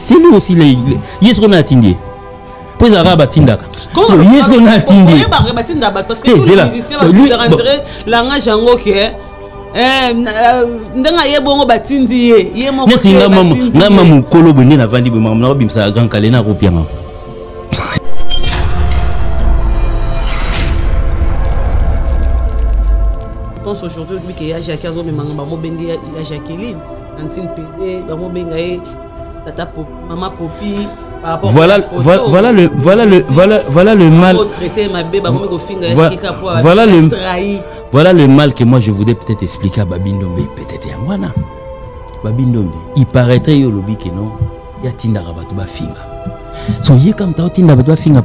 c'est lui aussi les yes qu'on a attendu. Pour les arabes attendent. So yes qu'on a attendu. Parce que les musiciens vont dire langage anglais. Ndanga yebongo batindi ye yemo ko tinga mamu na mamu kolo bende na vandi bema na bimsa Grand Kallé na ko pianga. Pense aujourd'hui que ya jakazo memanga ba mo bende ya Jacqueline Antine PD ba mo bengae tata pop mama popi. Voilà le mal que moi je voudrais peut-être expliquer à Babi Ndombe, peut-être à moi. Babi Ndombe, il paraîtrait au lobby que non, il y a Tinda Rabatuba Finga. Son yé comme t'as Tinda Rabatuba Finga,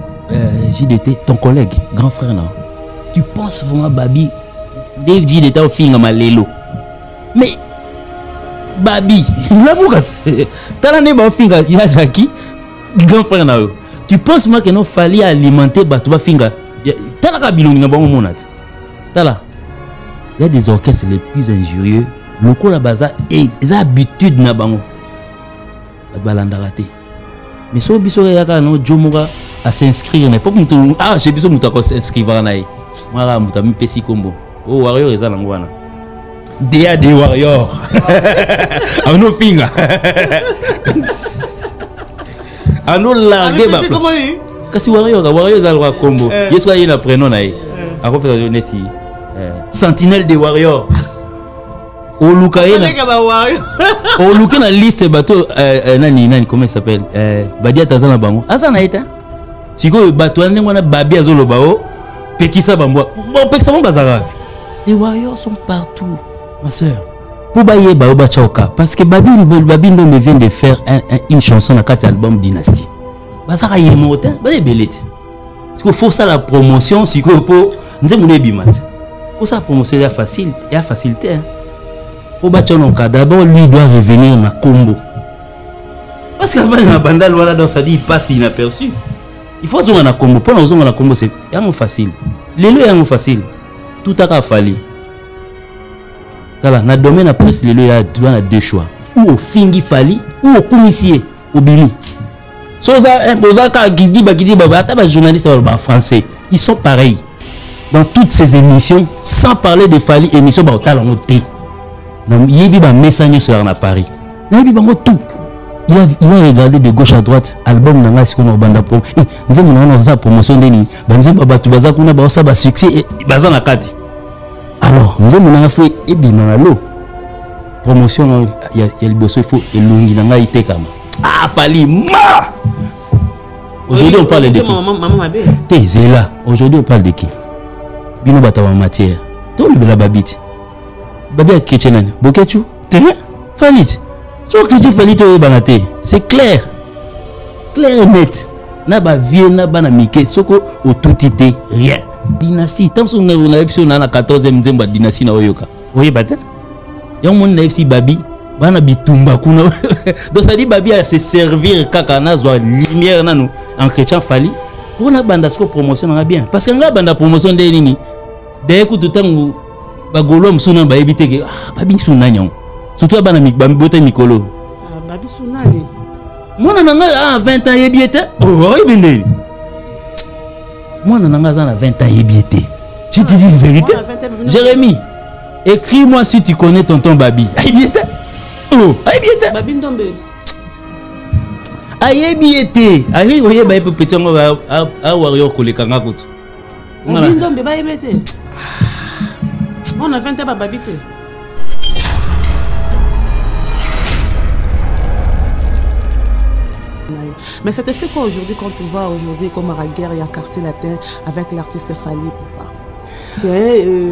JDT, ton collègue, grand frère, non. Tu penses vraiment Babi, Dave JDT au Finga Malélo. Mais, Babi, la bougate, t'as l'année au Finga, il y a Zaki. Grand frère, tu penses moi que non fallait alimenter Batuba Finga? T'as la cabilon, il y a bon moment. T'as là. Il y a des orchestres les plus injurieux. Le coup la baza et les habitudes na bango. Balandarate. Mais si biso yaka non jomora à s'inscrire n'est pas moutou. Ah, j'ai biso mouta ko s'inscrire naï. Moi là mouta mi pesi combo. Oh warrior ezala ngwana. Dia de warrior. Ah no finger. Ah no largué ba. Kasi warrior ezala combo. Yeso yé na prénom naï. A sentinelle des warriors. Au Lukaï, au Lukaï, la liste bateau. Nani, comment il s'appelle? Badia Tazana Bango. Azanaïta. Si vous bateau, on a Babia Zolobao. Petit Sabambo. Bon, Pexamon Bazara. Les warriors sont partout, ma soeur. Pour bailler Baoba Chauka. Parce que Babi Ndombe vient de faire une chanson dans 4 albums Dynastie. Bazara est mortel. Bazé Belette. Parce qu'il faut ça la promotion. Si vous pour nous avons des bimats. Pour ça, la promotion est facile, il y a facilité. Pour battre un cas, d'abord, lui doit revenir dans le combo. Parce qu'avant, il y a un bandal, voilà, donc ça dit, il passe inaperçu. Il faut que un combo. Pour nous, on a un combo, c'est facile. Les lois sont faciles. Tout a fallu. Dans le domaine de la presse, les lois ont deux choix. Ou au Fingi Fally, ou au Commissier, au Bini. Si vous avez un journaliste français, ils sont pareils. Dans toutes ces émissions, sans parler de Fally, émission Bautala noté. Il y a des messages sur Paris. Il y a tout. Il a regardé de gauche à droite album Nangaïskonor Banda pour. Et nous avons la promotion de nous. Nous avons un succès et nous avons un. Alors, nous avons un fait et bien la promotion, il y a le boss, il faut et l'unité comme. Ah, Fally, ma. Aujourd'hui, on parle de qui? T'es là. Aujourd'hui, on parle de qui? Bino bata en matière. Tout le babit. Babia Kitchenan. Boketu. T'es Falit. Sauf que tu Falit au Banate. C'est clair. Clair et net. Naba vieux, naba namike. Soko au tout tité. Rien. Dynastie. Tant que vous avez vu la 14e Zemba dynastie na Oyoka. Voyez, bata. Y'a un monde na FC Babi. Bana bitumba kuna. Donc ça dit Babi à se servir kakana soit lumière na nous. En chrétien Fally. On a banda promotion on bien parce que on a banda promotion des nini des coups de temps où bagolom suna ba éviter que ah babi suna nyon surtout bana mik babi bote mikolo ah babi suna ni moi nanga à 20 ans yebiété oh yebende moi nanga à 20 ans yebiété je te dis la vérité Jérémy écris-moi si tu connais tonton Babi yebiété oh yebiété Babi Ndombe aïe biété, aïe oye baïe petit on va à warrior collé kangakout. On a 20 ans baïe biété. On a 20 ans baïe biété. Mais ça te fait quoi aujourd'hui quand tu vas aujourd'hui comme à la guerre et à quartier latin avec l'artiste Fally Ipupa?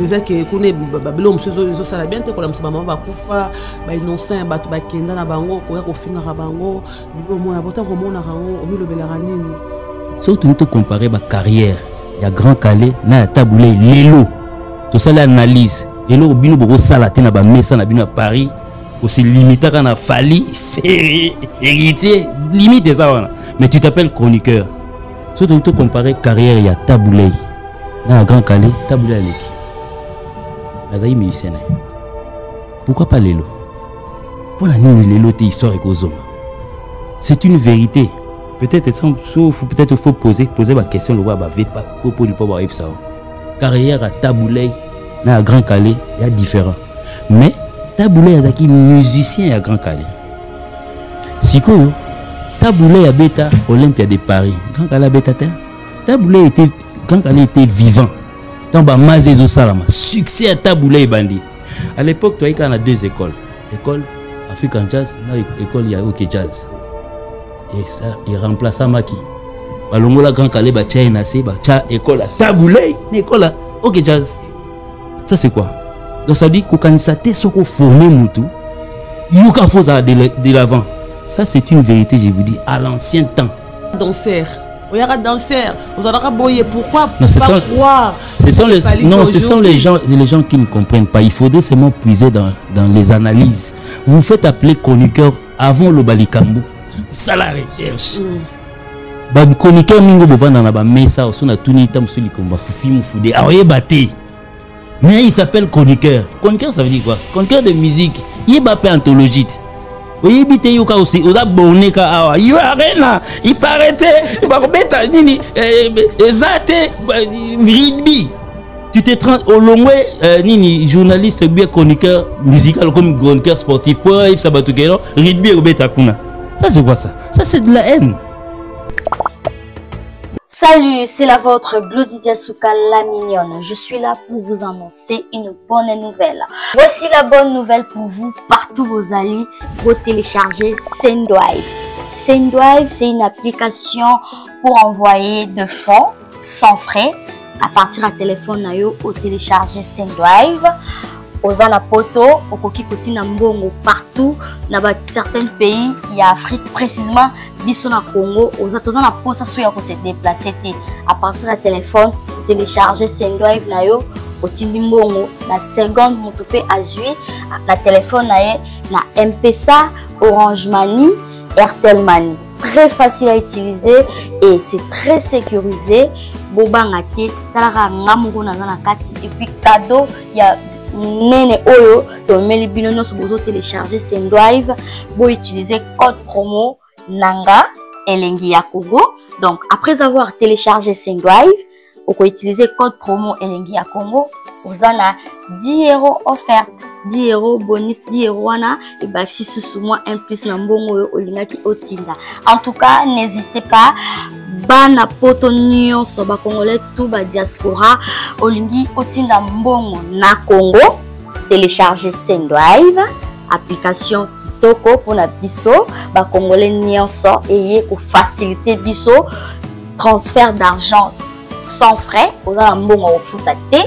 Zaki connaît Babylone, ce sont ça la bien te comme maman va couper, bah innocent, bah tu vas kenda na bango, quoi qu'on finira na bango, du moins important comment on a rango, on le belarani. Surtout te comparer ma carrière, il y a Grand Kallé, na Tabu Ley, Lelo, tout ça l'analyse, Lelo bino beaucoup salaté na ba mesa na bino à Paris, aussi limité qu'on a Fally, héritier, limite ça mais tu t'appelles chroniqueur. Surtout te comparer carrière, il y a Tabu Ley. Dans le Grand Kallé, Tabu Ley Azaï musicien. Pourquoi pas Lelo? Pour la nuit, Lelo, t'es historique aux hommes. C'est une vérité. Peut-être il faut poser ma question pour ça. Carrière à Tabu Ley, à Grand Kallé, il y a différent. Mais Tabu Ley est un musicien à Grand Kallé. Si vous Tabu Ley à Olympia de Paris, Grand Kallé à Beta, Tabu Ley était Grand Kallé était vivant. Tant que Mazezo Salama, succès à Tabu Ley Bandi. À l'époque, tu as deux écoles. L'école African Jazz, l'école Ok Jazz. Et ça, il remplace Maki. Balongola Grand Kallé, Tchaïna, Tcha, école à Tabu Ley, école à Ok Jazz. Ça, c'est quoi? Donc, ça dit que quand ça t'est formé, Moutou, il y a de l'avant. Ça, c'est une vérité, je vous dis, à l'ancien temps. Danseur. Il y a danseur. Vous allez boyer. Pourquoi? Non, ce sont, les gens qui ne comprennent pas. Il faudrait seulement puiser dans les analyses. Vous faites appeler chroniqueur avant le Balikambo. Ça la recherche. Bah chroniqueur mingo bovan dans la ba mesa oso na tuni tam soli komba fufi mufude aoye baté. Mais il s'appelle chroniqueur. Chroniqueur ça veut dire quoi? Chroniqueur de musique. Il ba pe anthologie. Oye bité yoka aussi oza bonné ka awa. U Arena, il paraît ba beta nini ezate rugby. Tu te trans au longwe nini journaliste bien chroniqueur musical comme chroniqueur sportif pour Yves Sabatugero rugby au beta kuna. Ça c'est quoi ça? Ça c'est de la haine. Salut, c'est la vôtre Glodidia Souka la mignonne. Je suis là pour vous annoncer une bonne nouvelle. Voici la bonne nouvelle pour vous partout vos alliés. Vous téléchargez Sendwave. Sendwave, c'est une application pour envoyer de fonds sans frais à partir à téléphone nayo au télécharger Sendwave. Oza la poto, okoki koti na mbongo partout, na ba certains pays, il y a Afrique précisément, biso na Congo, oza toza na posa sou ya ko se déplacer té. À partir à téléphone, télécharger Sendwave na yo, oti mbongo na seconde motope azui, na téléphone na ye, na M-Pesa, Orange Money, Airtel Money. Très facile à utiliser et c'est très sécurisé. Bobanga té, talara ngamungo na na kati et puis cadeau, il y a Nene Oyo, ton mail binono sur vous télécharger Sendwave pour utiliser code promo Nanga Elengi ya Congo. Donc après avoir téléchargé Sendwave, vous pouvez utiliser code promo Elengi ya Congo. Vous en a 10 € offertes, 10 € bonus, 10 € ana et bah si sous moi un plus nambongo olingaki otinda. En tout cas, n'hésitez pas. Bana poto nyonso ba congolais tout ba diaspora olingi otinda mbongo na Congo télécharger Sendwave application kitoko pona biso ba congolais nyonso eye ko faciliter biso transfert d'argent sans frais oza mbongo ofuta te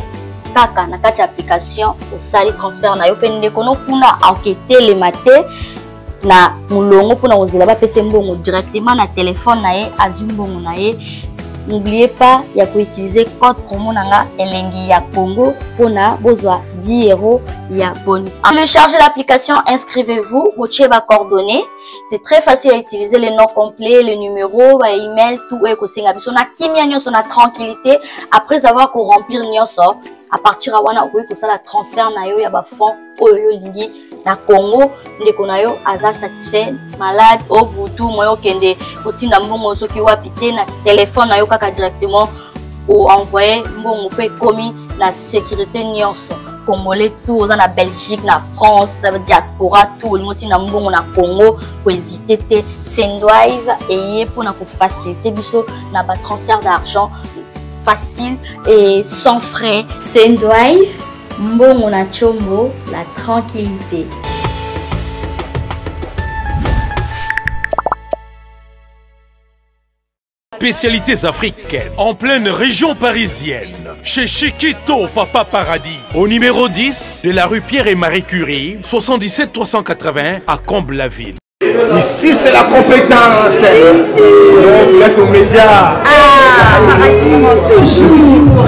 kaka na kati application osali transfert na yo pe ndeko no kuna enquêter le matin na mulongo pona ozila ba pese mbongo directement na téléphone na ye azumbongo na ye. N'oubliez pas ya ko utiliser code promo nanga Elengi ya Congo pona bozwa 10 € ya bonus. Téléchargez l'application, inscrivez-vous, motiez ba coordonnées. C'est très facile à utiliser les noms complets, les numéros, ba email, tout et ko senga biso na kimia nyonso na tranquillité après avoir ko remplir nyonso. À partir à wana okoki ko sala transfert na yo ya ba fonds oyo lingi na Congo ndeko na yo aza satisfait malade au butu moyo kende otinda mbongo soki wapi te na téléphone na yo kaka directement ou envoyer mbongo pe komi na sécurité nyonso congolais tout oza na Belgique na France diaspora tout le monde tinda mbongo na Congo ko hésiter te Sendwave eye pona ko faciliter biso na ba transfert d'argent facile et sans frais. Sendwave Mbongo na Chombo, la tranquillité. Spécialités africaines en pleine région parisienne. Chez Chiquito Papa Paradis, au numéro 10 de la rue Pierre et Marie Curie, 77 380 à Comble-la-Ville. Ici, c'est la compétence. On laisse aux médias. Toujours.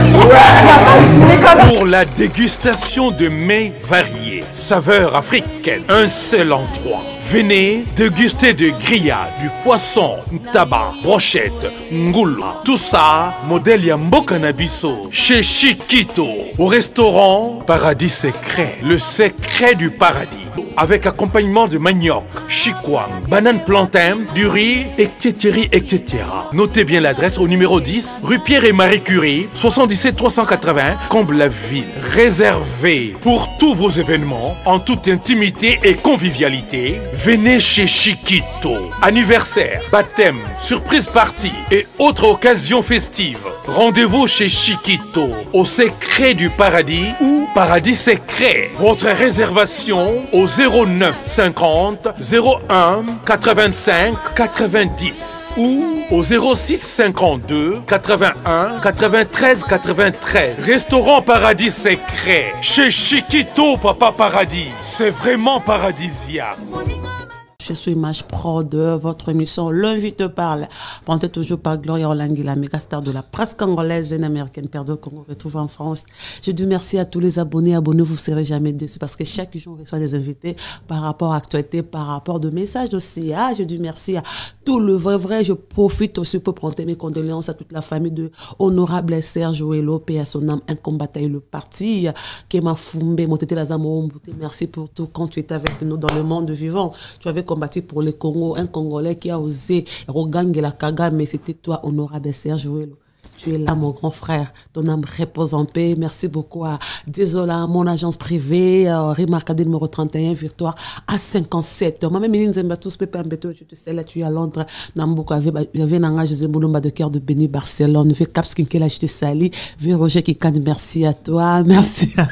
Pour la dégustation de mets variés, saveurs africaines, un seul endroit. Venez déguster de grillades, du poisson, tabac, brochette, ngoula. Tout ça, modèle Yambo Cannabiso. Chez Chiquito, au restaurant Paradis Secret. Le secret du paradis. avec accompagnement de manioc, chikwang, banane plantain, du riz, etc., etc. Notez bien l'adresse au numéro 10, rue Pierre et Marie Curie, 77 380, Comble-la-Ville. Réservé pour tous vos événements, en toute intimité et convivialité, venez chez Chiquito. Anniversaire, baptême, surprise party et autres occasions festives. Rendez-vous chez Chiquito, au secret du paradis ou paradis secret. Votre réservation au 09 50 01 85 90 ou au 06 52 81 93 93. Restaurant Paradis Secret, chez Chiquito Papa Paradis. C'est vraiment paradisiaque. Je suis Image Prod, votre émission L'Invité Parle, portée toujours par Gloria Olangi, la méga star de la presse congolaise et américaine perdue qu'on retrouve en France. Je dis merci à tous les abonnés. Abonnez-vous, vous ne serez jamais déçus parce que chaque jour, on reçoit des invités par rapport à l'actualité, par rapport de messages aussi. Ah, je dis merci à tout le vrai. Je profite aussi pour prêter mes condoléances à toute la famille de Honorable Serge Oelo, paix à son âme, un combattant et le parti, qui m'a fumé, mon tété, la zamo, merci pour tout quand tu es avec nous dans le monde vivant. Tu avais combattu pour le Congo, un Congolais qui a osé regagne la Kagame, mais c'était toi, Honorable Serge Oelo. Tu es là, mon grand frère. Ton âme repose en paix. Merci beaucoup à Désola, mon agence privée, Remarcado numéro 31, Victoire à 57. Moi-même, Mélanie Zembatous, Pépé Ambeto, tu te sais là, tu es à Londres. Nambouk, il y avait Nanga, José Moulomba de Cœur de Béni, Barcelone. Vu Caps Kinkela, je te salue. Vu Roger Kikane, merci à toi. Merci à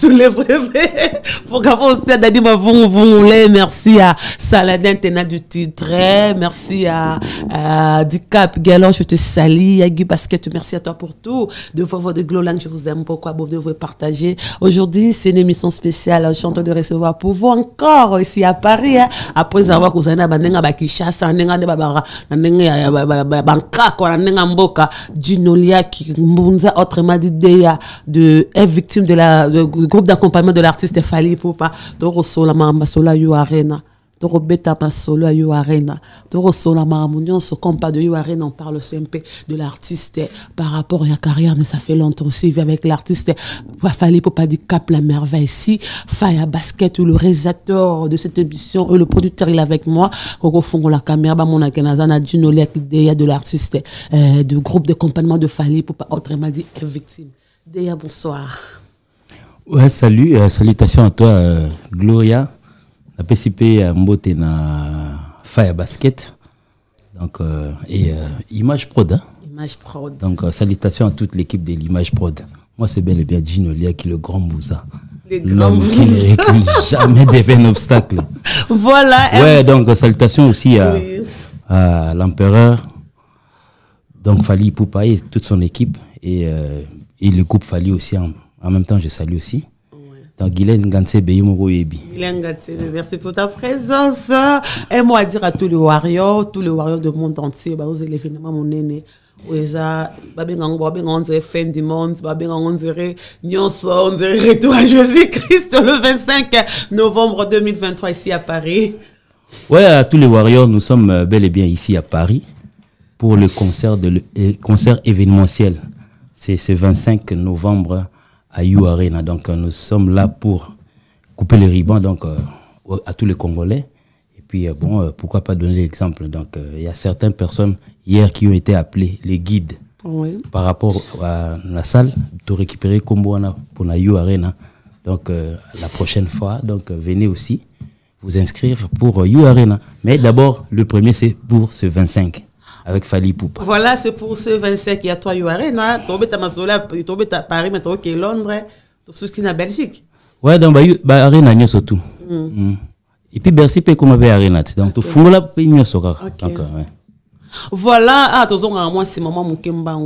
tous les privés. Pour qu'avant, on s'est dit, vous voulez. Merci à Saladin, Téna du titre. Merci à Dicap Galon, je te salue. À Guy Basket, merci à toi pour tout. De faveur de Glolang, je vous aime beaucoup. Abonnez-vous et partagez. Aujourd'hui, c'est une émission spéciale. Je suis en train de recevoir pour vous encore ici à Paris. Hein. Après avoir causé Gino Lia qui autrement dit de est victime de la groupe d'accompagnement de l'artiste Fally Ipupa. Toro Sola Masola U Arena. Toro Beta Masolo à U Arena. Toro Sola Maramounion, ce compas de U Arena, on parle aussi un peu de l'artiste par rapport à la carrière, ça fait longtemps aussi. Il avec l'artiste Fally Ipupa du Cap la Merveille ici. Fire Basket, le réalisateur de cette émission, le producteur, il est avec moi. Coco Fongo la caméra, mon akenazana, Gino Lia, de l'artiste du groupe d'accompagnement de Fally Ipupa, autrement dit, est victime. Deya, bonsoir. Ouais, salut, salutations à toi, Gloria. La PCP a mboté na Fire Basket, donc, et Image Prod. Hein? Image Prod. Donc, salutations à toute l'équipe de l'Image Prod. Moi, c'est bel et bien Gino Lia qui est le grand bousa. L'homme qui ne jamais devient un obstacle. Voilà. Ouais, donc, salutations aussi à, oui, à l'empereur, donc Fally Ipupa et toute son équipe, et le groupe Fally aussi, en même temps, je salue aussi. Donc, merci pour ta présence. Et moi, à dire à tous les warriors du monde entier, bah, vous avez l'événement, mon aîné. Ouza, on dirait fin du monde, on dirait retour à Jésus-Christ le 25 novembre 2023 ici à Paris. Ouais, à tous les warriors, nous sommes bel et bien ici à Paris pour le concert, concert événementiel. C'est ce 25 novembre. À U Arena, donc nous sommes là pour couper le ruban donc, à tous les Congolais. Et puis bon, pourquoi pas donner l'exemple. Donc il y a certaines personnes hier qui ont été appelées les guides, oui, par rapport à la salle de récupérer Komboana pour la U Arena. Donc la prochaine fois, donc venez aussi vous inscrire pour U Arena. Mais d'abord, le premier c'est pour ce 25. Avec Fally Ipupa. Voilà, c'est pour ce 25 qu'il y a 3 U Arena. Tombé à Mazola, tombé à Paris, mais tombé à Londres, tout ce qui est en Belgique. Ouais, donc, Arena, il y a surtout. Et puis, Bercy, il y a Arena. Donc, tout le monde, il y a surtout. Voilà, ah, moi, c'est maman Moukemba,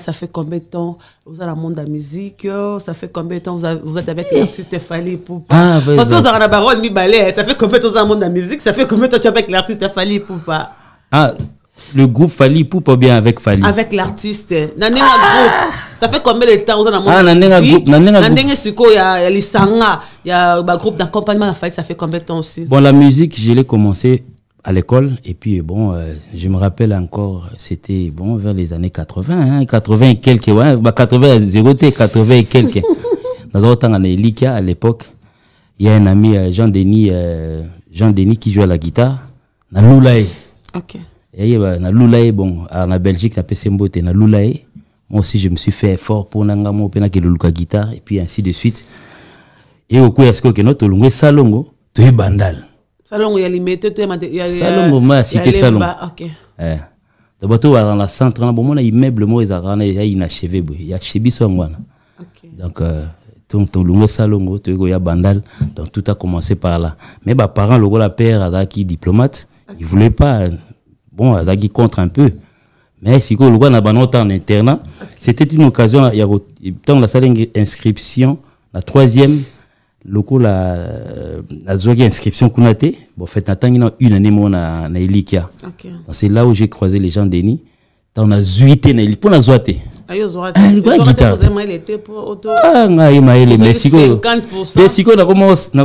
ça fait combien de temps vous avez le monde de la musique? Ça fait combien de temps vous êtes avec l'artiste Fally Ipupa? Ah, parce que vous avez la baronne mi balai, ça fait combien de temps vous avez le monde de la musique? Ça fait combien de temps tu es avec l'artiste Fally Ipupa? Ah, le groupe Fally Ipupa ou bien avec Fally? Avec l'artiste. Ça fait combien de temps vous avez le monde de la musique? Ah, il y a groupe d'accompagnement à Fally, ça fait combien de temps aussi? Bon, la musique, je l'ai commencé à l'école, et puis bon, je me rappelle encore, c'était bon vers les années 80, hein, 80 et quelques, ouais, bah 80, 0, 80 et quelques. Dans autant, on est Lika à l'époque, il y a un ami, Jean-Denis qui joue à la guitare. Na Loulaye. Ok. Et na Loulaye, bon, en Belgique, ça peut s'emboter. Na Loulaye, moi aussi, je me suis fait fort pour Nangamo, Penake Luluka guitare, et puis ainsi de suite. Et au coup, est-ce que notre longue salongo, tu es bandal. Salongo, il y a limité, tu es. Salongo, moi, cité salongo. Ok. D'abord, tu vas dans la centre, bon, on a immeuble, moi, ils ont inachevé, il y a Chebi Swangwana. Ok. Donc, ton longue salongo, tu es bandal. Donc, tout a commencé par là. Mais mes parents, le la père, Zaki, diplomate, ils ne voulaient pas. Bon, Zaki contre un peu. Mais si on a en internat, c'était une occasion. Il y a la salle d'inscription, la troisième, la zone inscription qu'on a été. Bon, en fait, une année, on a Elikia. C'est là où j'ai croisé les gens d'Eni. On a zuité Nelly pour la zoate.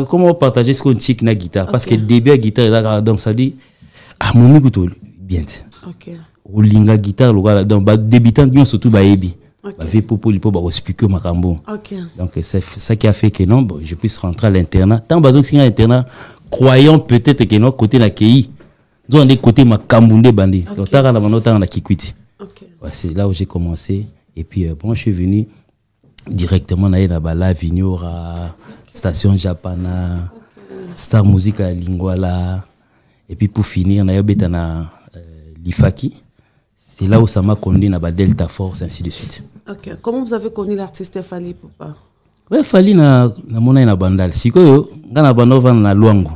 Comment partager ce qu'on chic na guitare parce que début la guitare donc ça dit ah mon écoute bien. OK. Au linga guitare le donc débutant bien surtout baébi. Bah fait pour il peut bah expliquer macambo. OK. Donc c'est ça qui a fait que non bon, je puisse rentrer à l'internat. Tant bazon c'est l'internat croyant peut-être que non côté la KI. Nous on est côté macamboundé bandé. Donc tara la manote on a Kikwiti. Okay. Ouais, c'est là où j'ai commencé. Et puis, bon, je suis venu directement là-bas, là, Vignora, Station Japana, Star Music à Lingwala. Et puis, pour finir, on a eu l'Ifaki. C'est là où ça m'a conduit à Delta Force, ainsi de suite. Ok. Comment vous avez connu l'artiste Fally Ipupa? Oui, Fally, na mona na bandal. Si quoi, na bandova na Luango.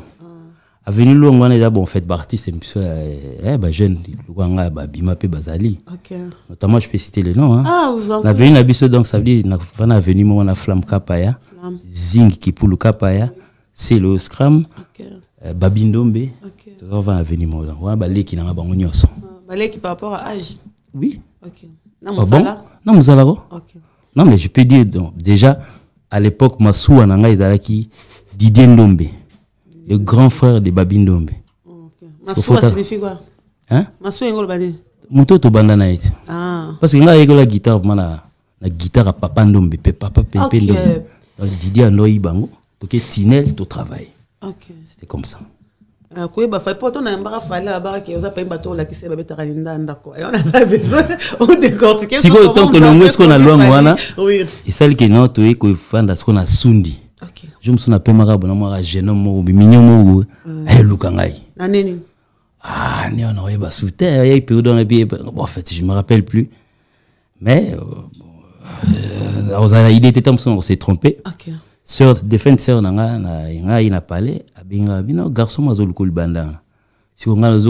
Avenue Luango, on a bon fait partie, c'est un jeune, Luanga, Bima Pe Bazali. Notamment, je peux citer les noms. Ah, vous en avez. L'avenue donc ça veut dire qu'on a avenue, on a Flamme Kapaya, Zing qui pour le Kapaya, c'est le Scram, Babi Ndombe. On va avenue, on a Balé qui n'a pas bon union. Balé qui par rapport à âge. Oui. Ok. Non, Moussala. Ok. Non, mais je peux dire donc déjà à l'époque, Massou Ananga Izalaki, Didier Ndombe. Le grand frère de Babi Ndombe. Masou signifie quoi? Hein? Masou engol badi. Muto to banda naït. Ah. Parce que là il y a la guitare, la guitare à Papa Ndombe, Papa Pépé Ndombe. Donc Didier Anoyi bango, toke Tinel to travail. OK. C'était comme ça. Quoi bah fait pourtant on a embarqué Fally là-bas qui osa pas imbato la qui c'est babé taralinda ndako. Et on a besoin on décortique. Si quoi tant que l'ongo est qu'on a loin wana. Oui. Et celle qui non toi ko fanda ce qu'on a sundi. Je me suis appelé un jeune homme, mignon, ah, en fait, je ne me rappelle plus. Mais, il était temps qu'on s'est trompé. Sœur, défense, sœur, il a parlé. Il a dit, garçon, il a dit, si on a dit,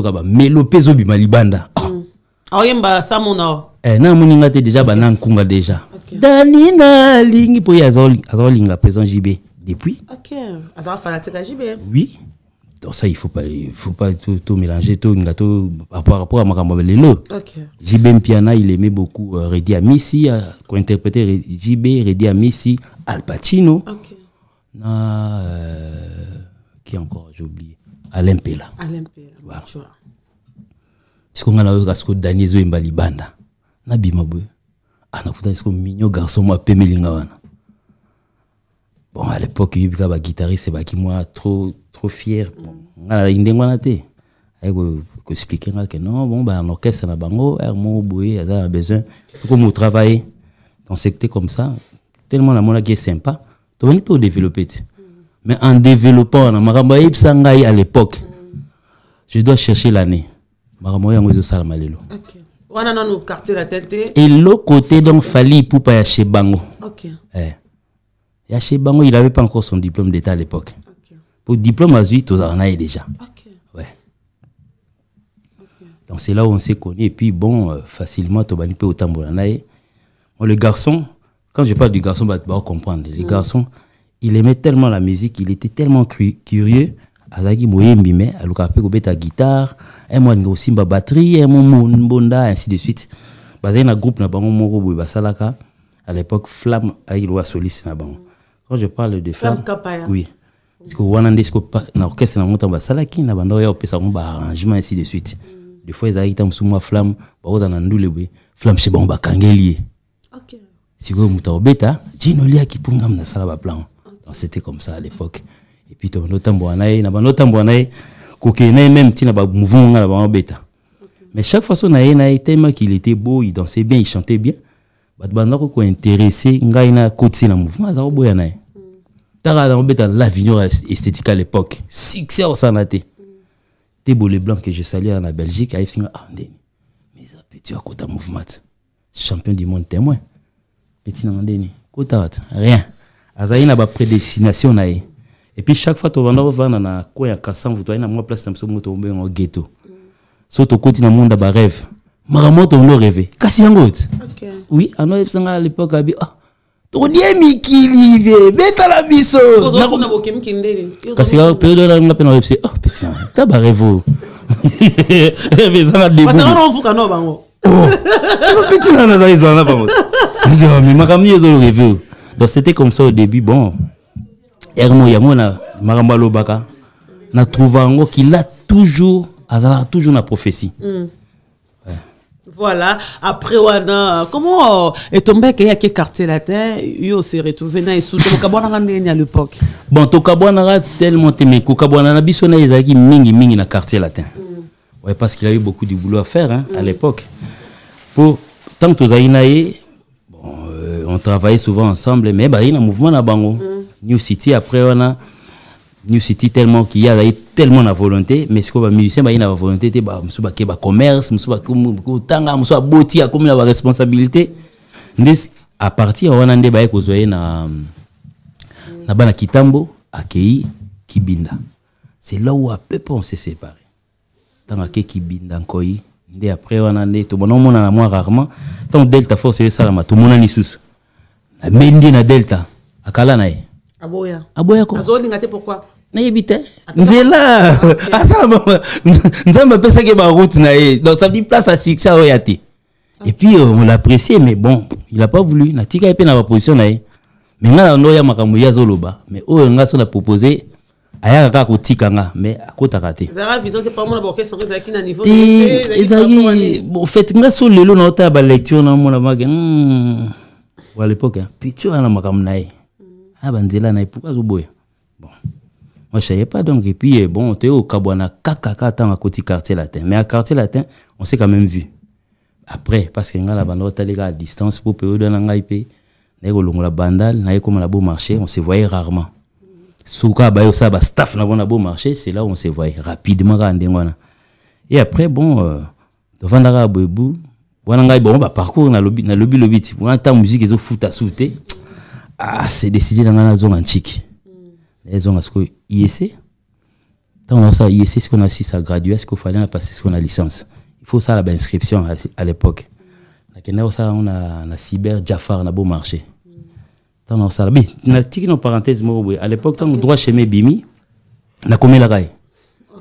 il a dit, depuis. Ok. Azara fanatique à JB. Oui. Donc ça, il faut pas tout mélanger, tout gâteau par rapport à Makambalelo. Ok. JB Mpiana, il aimait beaucoup Reddy Amissi, qu'on interprétait JB, Reddy Amissi, Al Pacino. Ok. Qui encore, j'ai oublié. Alain Pelah. Alain Pelah. Voilà. Tu vois. Est-ce qu'on a eu Gasco Danizo et Mbalibanda? Nabimabou. Ah, n'a est-ce qu'on mignon garçon, moi, Pémelingawana? Bon, à l'époque, il y a un guitariste qui moi trop fier. Il y a expliqué que non, bon, l'orchestre, il y a besoin de travailler. Donc, c'était comme ça. Tellement la monnaie est sympa. Donc, on peut développer. Mais en développant, à l'époque, je dois chercher l'année. Et l'autre côté, donc, Fally Ipupa ya chez Bango. Ok. Yaché Bango, il n'avait pas encore son diplôme d'État à l'époque. Pour le diplôme à Zui, tous en a déjà. Donc c'est là où on s'est connus. Et puis bon, facilement, Tobani peut autant bolanaye. Moi, le garçon, quand je parle du garçon, tu vas comprendre. Le garçon, il aimait tellement la musique, il était tellement curieux. Azagi moye mbime, aluka pe gobe ta guitare, un mois aussi ma batterie, un mois bonda, ainsi de suite. Bazé na groupe na bango moro boye basalaka. À l'époque, Flamme aïe loi soliste na bango. Quand je parle de Flamme Kapaya, oui. Parce que on a orchestre na montant ba salaki na bando ya opesa on ba arrangement ainsi de suite. Des fois ils arrivent sous moi Flamme, ba oza na ndule bwe. Flamme chez bon ba kangelie. OK. Si go muta obeta, Gino Lia ki punga na sala ba plan. Donc c'était comme ça à l'époque. et puis tu as mais chaque façon tellement qu'il était beau, il dansait bien, il chantait bien. Bato intéressé ngai na côté na mouvement za boya na tara na beta l'avenir esthétique à l'époque 6 heures sanaté té bolé blanc que je salue en Belgique a finga ah ndeni mais ça petit à côté mouvement champion du monde témoin petit na ndeni côté rien azaï na ba prédestination na et puis chaque fois to vanda vana na ko ya kasan vous toi na moi place na so moto mbe en ghetto so to côté na monde ba rêve maramoto on rêvé kasi yangote. Oui, à l'époque, il y a donc c'était comme ça au début. Bon, na trouvé qu'il a toujours la prophétie. Voilà, après Wana, comment est tombé qu'il y a quel quartier latin, il s'est retrouvé dans les sous à l'époque. Bon, Tokabwana tellement aimé, Kokabwana na biso na ezaki mingi mingi na quartier latin. Ouais, parce qu'il a eu beaucoup de boulot à faire hein, à l'époque. Pour tant que Zainae, bon, on travaillait souvent ensemble, mais bah il y a un mouvement na bango. New City après Wana, New City tellement qu'il y a tellement la volonté, mais ce que les musiciens ont la volonté, c'est que le commerce, la responsabilité. À partir de là, on a eu Kitambo, Akei, Kibinda. C'est là où à peu près on s'est séparés. Tant que Kibinda, Koi, après on a eu tout le monde, on a moins rarement. Tant Delta Force, c'est ça, tout le monde a eu sous. La Mendi na Delta, à Kalanaï. Aboya. Aboya quoi? Azoli ngate pourquoi? N'ayebite. Nzela. Asala mama. Nzamba pesa ke ba route na e. Donc ça dit place à Sixa Oyati. Et puis on l'appréciait mais bon, il a pas voulu. Na tika epe na ba position na e. Maintenant on oya makambo ya zoloba. Mais o nga so la proposer aya kaka ko tika nga mais akota raté. Zara vision que pas mon ba orchestre ezaki na niveau. Ezaki bon fait nga so lelo na ota ba lecture na mon ba. Wa l'époque pitu ana makambo na e. Ah ben Zela n'a pourquoi Zouboya. Bon, moi je savais pas donc et puis bon tu es au Kabwana Kakaka tant à côté quartier latin mais à quartier latin on s'est quand même vu après parce que on a la bande à distance pour période on a IP on la bandale on a comme la beau marché on se voyait rarement souka bayo ça ba staff na bon beau marché c'est là où on se voyait rapidement rendez-vous et après bon devant la boubou on a bon bah parcours na lobby tu vois tant musique ils ont fout à sauter. Ah, c'est décidé dans la zone antique. Les zones à ce qu'on IEC. Tant on a IEC, ce qu'on a si ça gradué, ce qu'on fallait passer ce qu'on a licence. Il faut ça la inscription à l'époque. On a cyber Jafar, on a beau marché. Tant on a ça. Mais, dans parenthèse, à l'époque, tant on droit chez mes bimi, on a commis la raille.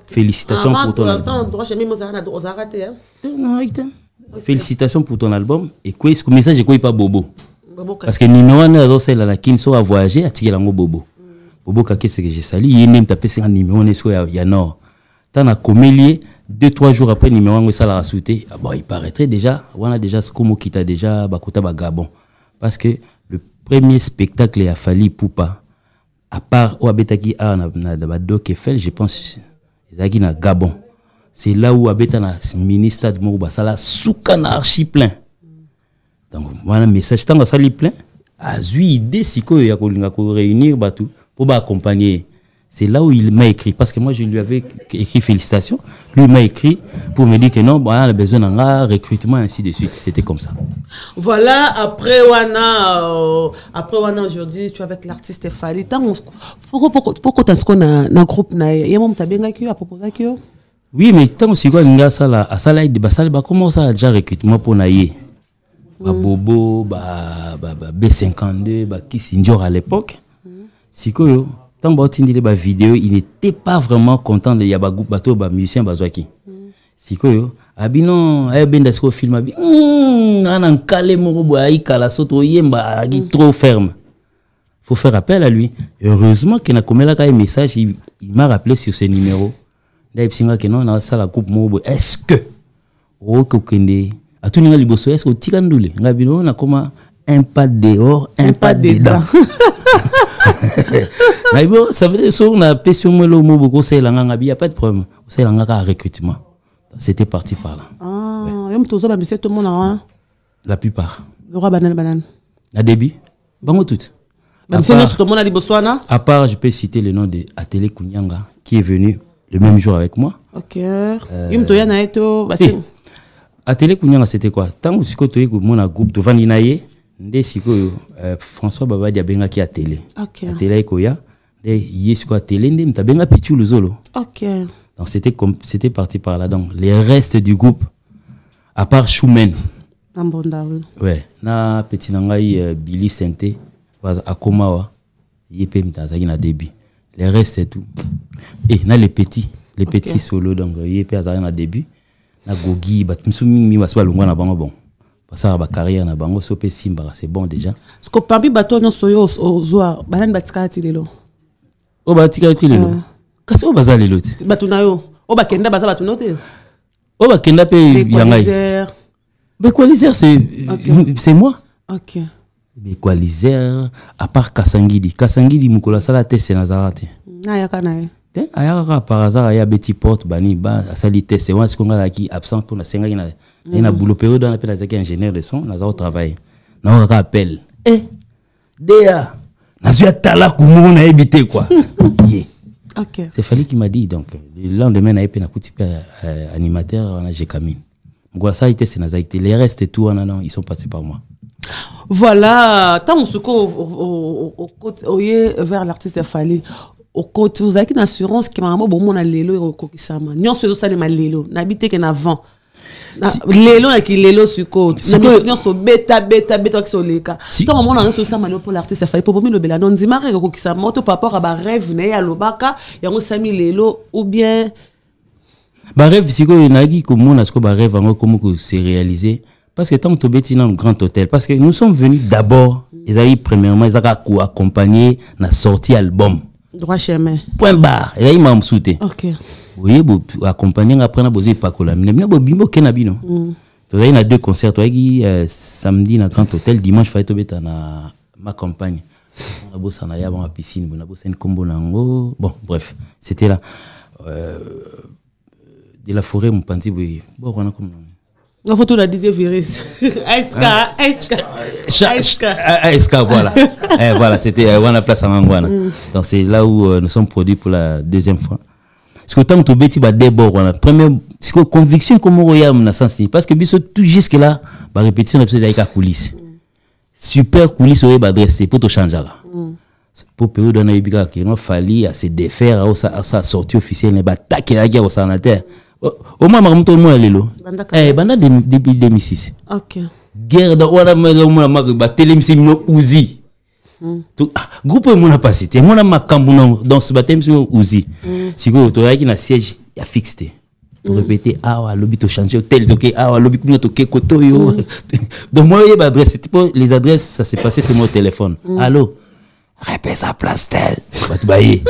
Félicitations pour ton album. Droit chez mes félicitations pour ton album. Et quoi, ce message, quoi, pas bobo. Parce que Nino a Kinso a voyagé à Tirango Bobo. Bobo Kake, c'est que j'ai sali. Il même tapé un numéro à Yanor. Tant à Comélier, 2-3 jours après, numéro ça l'a sauté. Il paraîtrait déjà, on a déjà ce qu'on quitte déjà Bakota Bagabon. Parce que le premier spectacle est à Fally Ipupa. À part Oabetaki A, je pense, Zaki na Gabon. C'est là où Abetana, ministre de Mouba, ça l'a soukana archi plein. Donc voilà un message tant que ça lui plaît à lui idée si qu'on y a qu'on réunir batou pour accompagner c'est là où il m'a écrit parce que moi je lui avais écrit félicitations lui m'a écrit pour me dire que non bah, on a besoin d'un recrutement ainsi de suite c'était comme ça voilà après Wana aujourd'hui tu es avec l'artiste Fally pourquoi tu as ce qu'on a dans groupe na il y a mon tabenga qui a proposé que oui mais tant si quoi nga ça là à ça là de basal bah comment ça déjà recrutement pour nayer bah Bobo, bah B52, bah Kissinjor à l'époque. Si que tant que bah vidéo, il n'était pas vraiment content de y a bah groupe bateau bah musicien bah Zaki. Si que abino, ben d'asko film abi, on a calé mon robot aïka la soto yemba qui trop ferme. Faut faire appel à lui. Heureusement qu'il a comme là un message, il m'a rappelé sur ce numéro. D'ailleurs singa que non, on a ça la groupe mon robot. Est-ce que au kokende à tout niveau bosso est au tirandoulé ngabino on a comme un pas dehors un pas dedans Mais bon, ça veut dire que on a pêché moi le mot beaucoup c'est l'anganga, il y a pas de problème. C'est l'anganga recrutement. C'était parti par là. Ah, on tout ça tout le monde là. La plupart. Le roi banane. La débit. Bango tout. Même si tout le monde a dit Botswana. À part, je peux citer le nom de Atélé Kounianga qui est venu le même jour avec moi. OK. Il me toya na eto basi. Atélé Kounianga c'était quoi? Tant que tu côtoyais mon groupe de Vaninaye. François Babadi a benga qui a télé. Okay. A télé koya, a télé nde mta benga pichulu zolo. OK. Donc c'était parti par là. Donc les restes du groupe à part Choumen. Ambonda oui. Ouais, na petit nangai Billy Sente was akomawa yepé mta zaki na début. Les restes c'est tout. Et na les petits solo donc yepé azaki na début. Na gogi bat msumi mi waswa longwa na bango bon. Parce que la carrière na bango sopé simba c'est bon déjà. Ce que parmi bateau non soyo ozoa banane batikati lelo. O batikati lelo. Kasi o bazali lelo. Batuna yo. O bakenda baza batuna te. O bakenda pe yangai. L'équaliseur c'est moi. OK. L'équaliseur à part Kasangidi Mukolasa la Tesserazate. Na yaka na ye. Te ayaka par hasard ya beti porte bani ba asali test c'est qu'on a qui absent pour la senga na. Il y a un boulot période dans l'appel à ingénieur de son, il y a un travail. Il y a un appel. Eh, Déa, il y a un talent que nous avons évité. C'est Fally qui m'a dit. Donc, le lendemain, il y a un petit peu animateur, j'ai Camille. Les restes et tout, ils sont passés par moi. Voilà, tant que vers l'artiste Fally. Vous avez une assurance qui m'a dit que vous avez un lélo et que vous avez un lélo. Vous avez un avant. Lélo na kilelo suko na so beta ki so leka to mama na so sa mano pour l'artiste Fally pour mi lobela non dimare ko ki sa moto par rapport à ba rêve na ya lobaka ya ngo sami lélo ou bien ba rêve siko na ki ko mona siko ba rêve ngo komo ko se réaliser parce que tant que tobeti na grand hôtel parce que nous sommes venus d'abord ils allaient premièrement ils a ko accompagner na sortie album droit chemin point barre et là ils m'ont soutenu. OK. Oui, accompagner après na bozo pakola. Mais na bimbo kenabino. Tu as na deux concerts toi qui samedi na Grand Hôtel, dimanche faite beta na ma campagne. Na bossa na ya ba piscine, na bossa en combo nango. Bon, bref, c'était là de la forêt mon panti boy. Bon, on a comme la photo de la DJ virus. SK voilà. Voilà, c'était on a place à Mangwana. Donc c'est là où nous sommes produits pour la deuxième fois. Parce que tant que tu as des bords, la première conviction, comment on regarde dans sens parce que tout jusque-là, la répétition est avec la coulisse. Super coulisse, on va dresser pour te changer. Pour que tu aies eu des qui ont fallu à se défaire, à sa sortie officielle, à attaquer la guerre au sénateur. Au moins, je suis allé là. Banda depuis 2006. OK. Guerre dans la télémission, ouzi. Groupe mon capacité mon ma cambono dans ce baptême sur ouzi si go to yaki na siège ya fixé pour répéter ah lobby to changer tel toké ah lobby kuno toké koto yo donc moi j'ai adresse c'était pas les adresses ça s'est passé c'est mon téléphone allô répète sa place tel va te bailler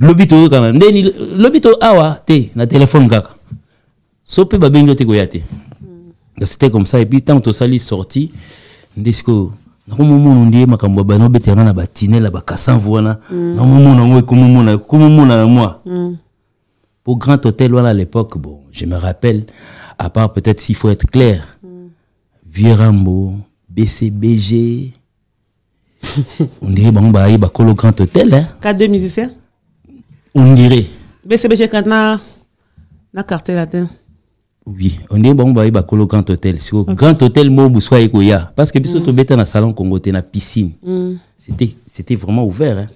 lobby to kana ndeni lobby to awa té na téléphone kaka sope babengo te koyate donc c'était comme ça et puis tant to sali sorti ndesco pour Grand Hôtel à l'époque, bon, je me rappelle, à part peut-être s'il faut être clair, Vieux Rambo, BCBG, on dirait bon bah il va coller au Grand Hôtel hein. 4 musiciens. On dirait. BCBG quand na quartier latin. Oui, on est bon, il va au Grand Hôtel. Si au Grand Hôtel, moi, je suis là. Parce que puisque tu es dans le salon Congo, tu es dans la piscine. C'était vraiment ouvert.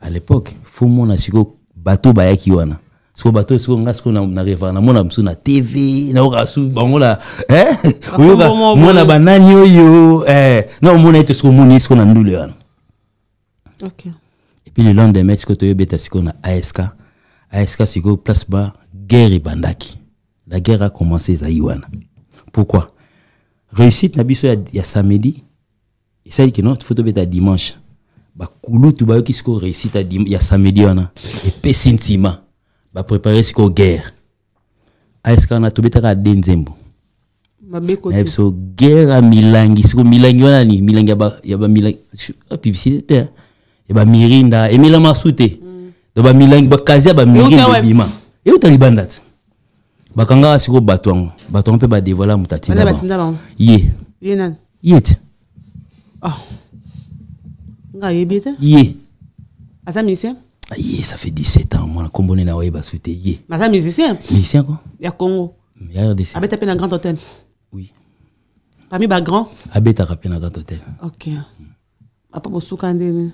À l'époque, il faut que je bateau baya kiwana. Parce que bateau, si on a ce qu'on a réveillé, on a sur la TV, on a sur la. Hein? On a banane yo. Non, on a sur ce qu'on a nous le. OK. Et puis le lendemain, ce que tu es, c'est qu'on a ASK. ASK, c'est qu'on place bas, guerre et bandaki. La guerre a commencé à Iwana. Pourquoi? Réussite na biso ya samedi. Et ça dit que non, photo beta dimanche. Ba koulou tout ba ki sko réussite à ya samedi wana. Et pesintima. Ba préparer sko guerre. ASK na to beta ka denzembo. So guerre à Milangi, c'est Milangi wanani, Milangi yaba Milangi publicitaire, yaba Mirinda, et Milama souté. Yaba Milangi ba Kazia ba Mirinda bima. Et où t'as bandat? Ba kanga siko batongo, batongo pe ba dévoiler mutatinda. Yé. Yé nan. Yé. Ah. Nga yé bita? Yé. Asa musicien? Yé, ça fait 17 ans moi komboné na oyeba souté yé. Mais ça musicien? Musicien quoi? Ya Congo. Ya RDC. Abeta pe na grand hôtel. Oui. Parmi les grands Abeta rapé dans grand hôtel. Ok. Après, vous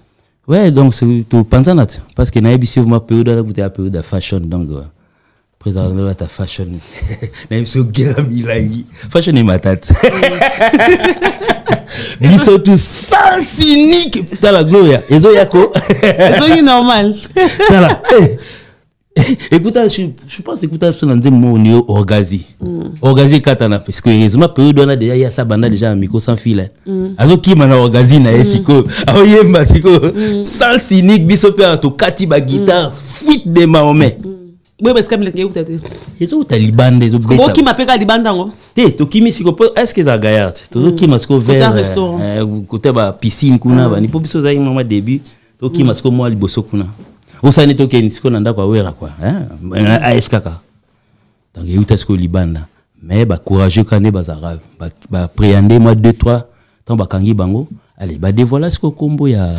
ouais, donc c'est tout pantanat. Parce que naïbi sur ma période, là, vous avez la période de fashion. Donc, présentement, là, ta fashion. Naïbi sur guerre Milangi. Fashion est ma tête. Ils sont tous sans cynique. Dans la gloria. Ils sont yako. Ils sont normal. Dans la. Écoute, je pense que je suis dans un mot au niveau orgasé. Orgasé, katana. Parce que heureusement, période on a déjà, il y a sa banda déjà, un micro sans fil. Alors, qui m'a orgasé, na esiko. Ah oui, ma siko. Sans cynique, bisopé, en tout cas, tiba guitare, fuite de Mahomet. Oui, parce que vous avez dit. Ils ont les bandes, ils ont les bandes. Qui m'a pégé les bandes? Est-ce que ça gaillard? Tout qui m'a scope vers le restaurant. Côté piscine, kuna, ni pour bisous, aïe, maman, début. Tout qui m'a scope moi, le bosso, kuna. On s'en est ok, on a quoi, ASKK. Donc, il y a au Liban. Mais, courageux, quand les Arabes, préhendez, moi, 2, 3, tant Bakangi Bango. Allez, dévoilez ce qu'au Combo, il y a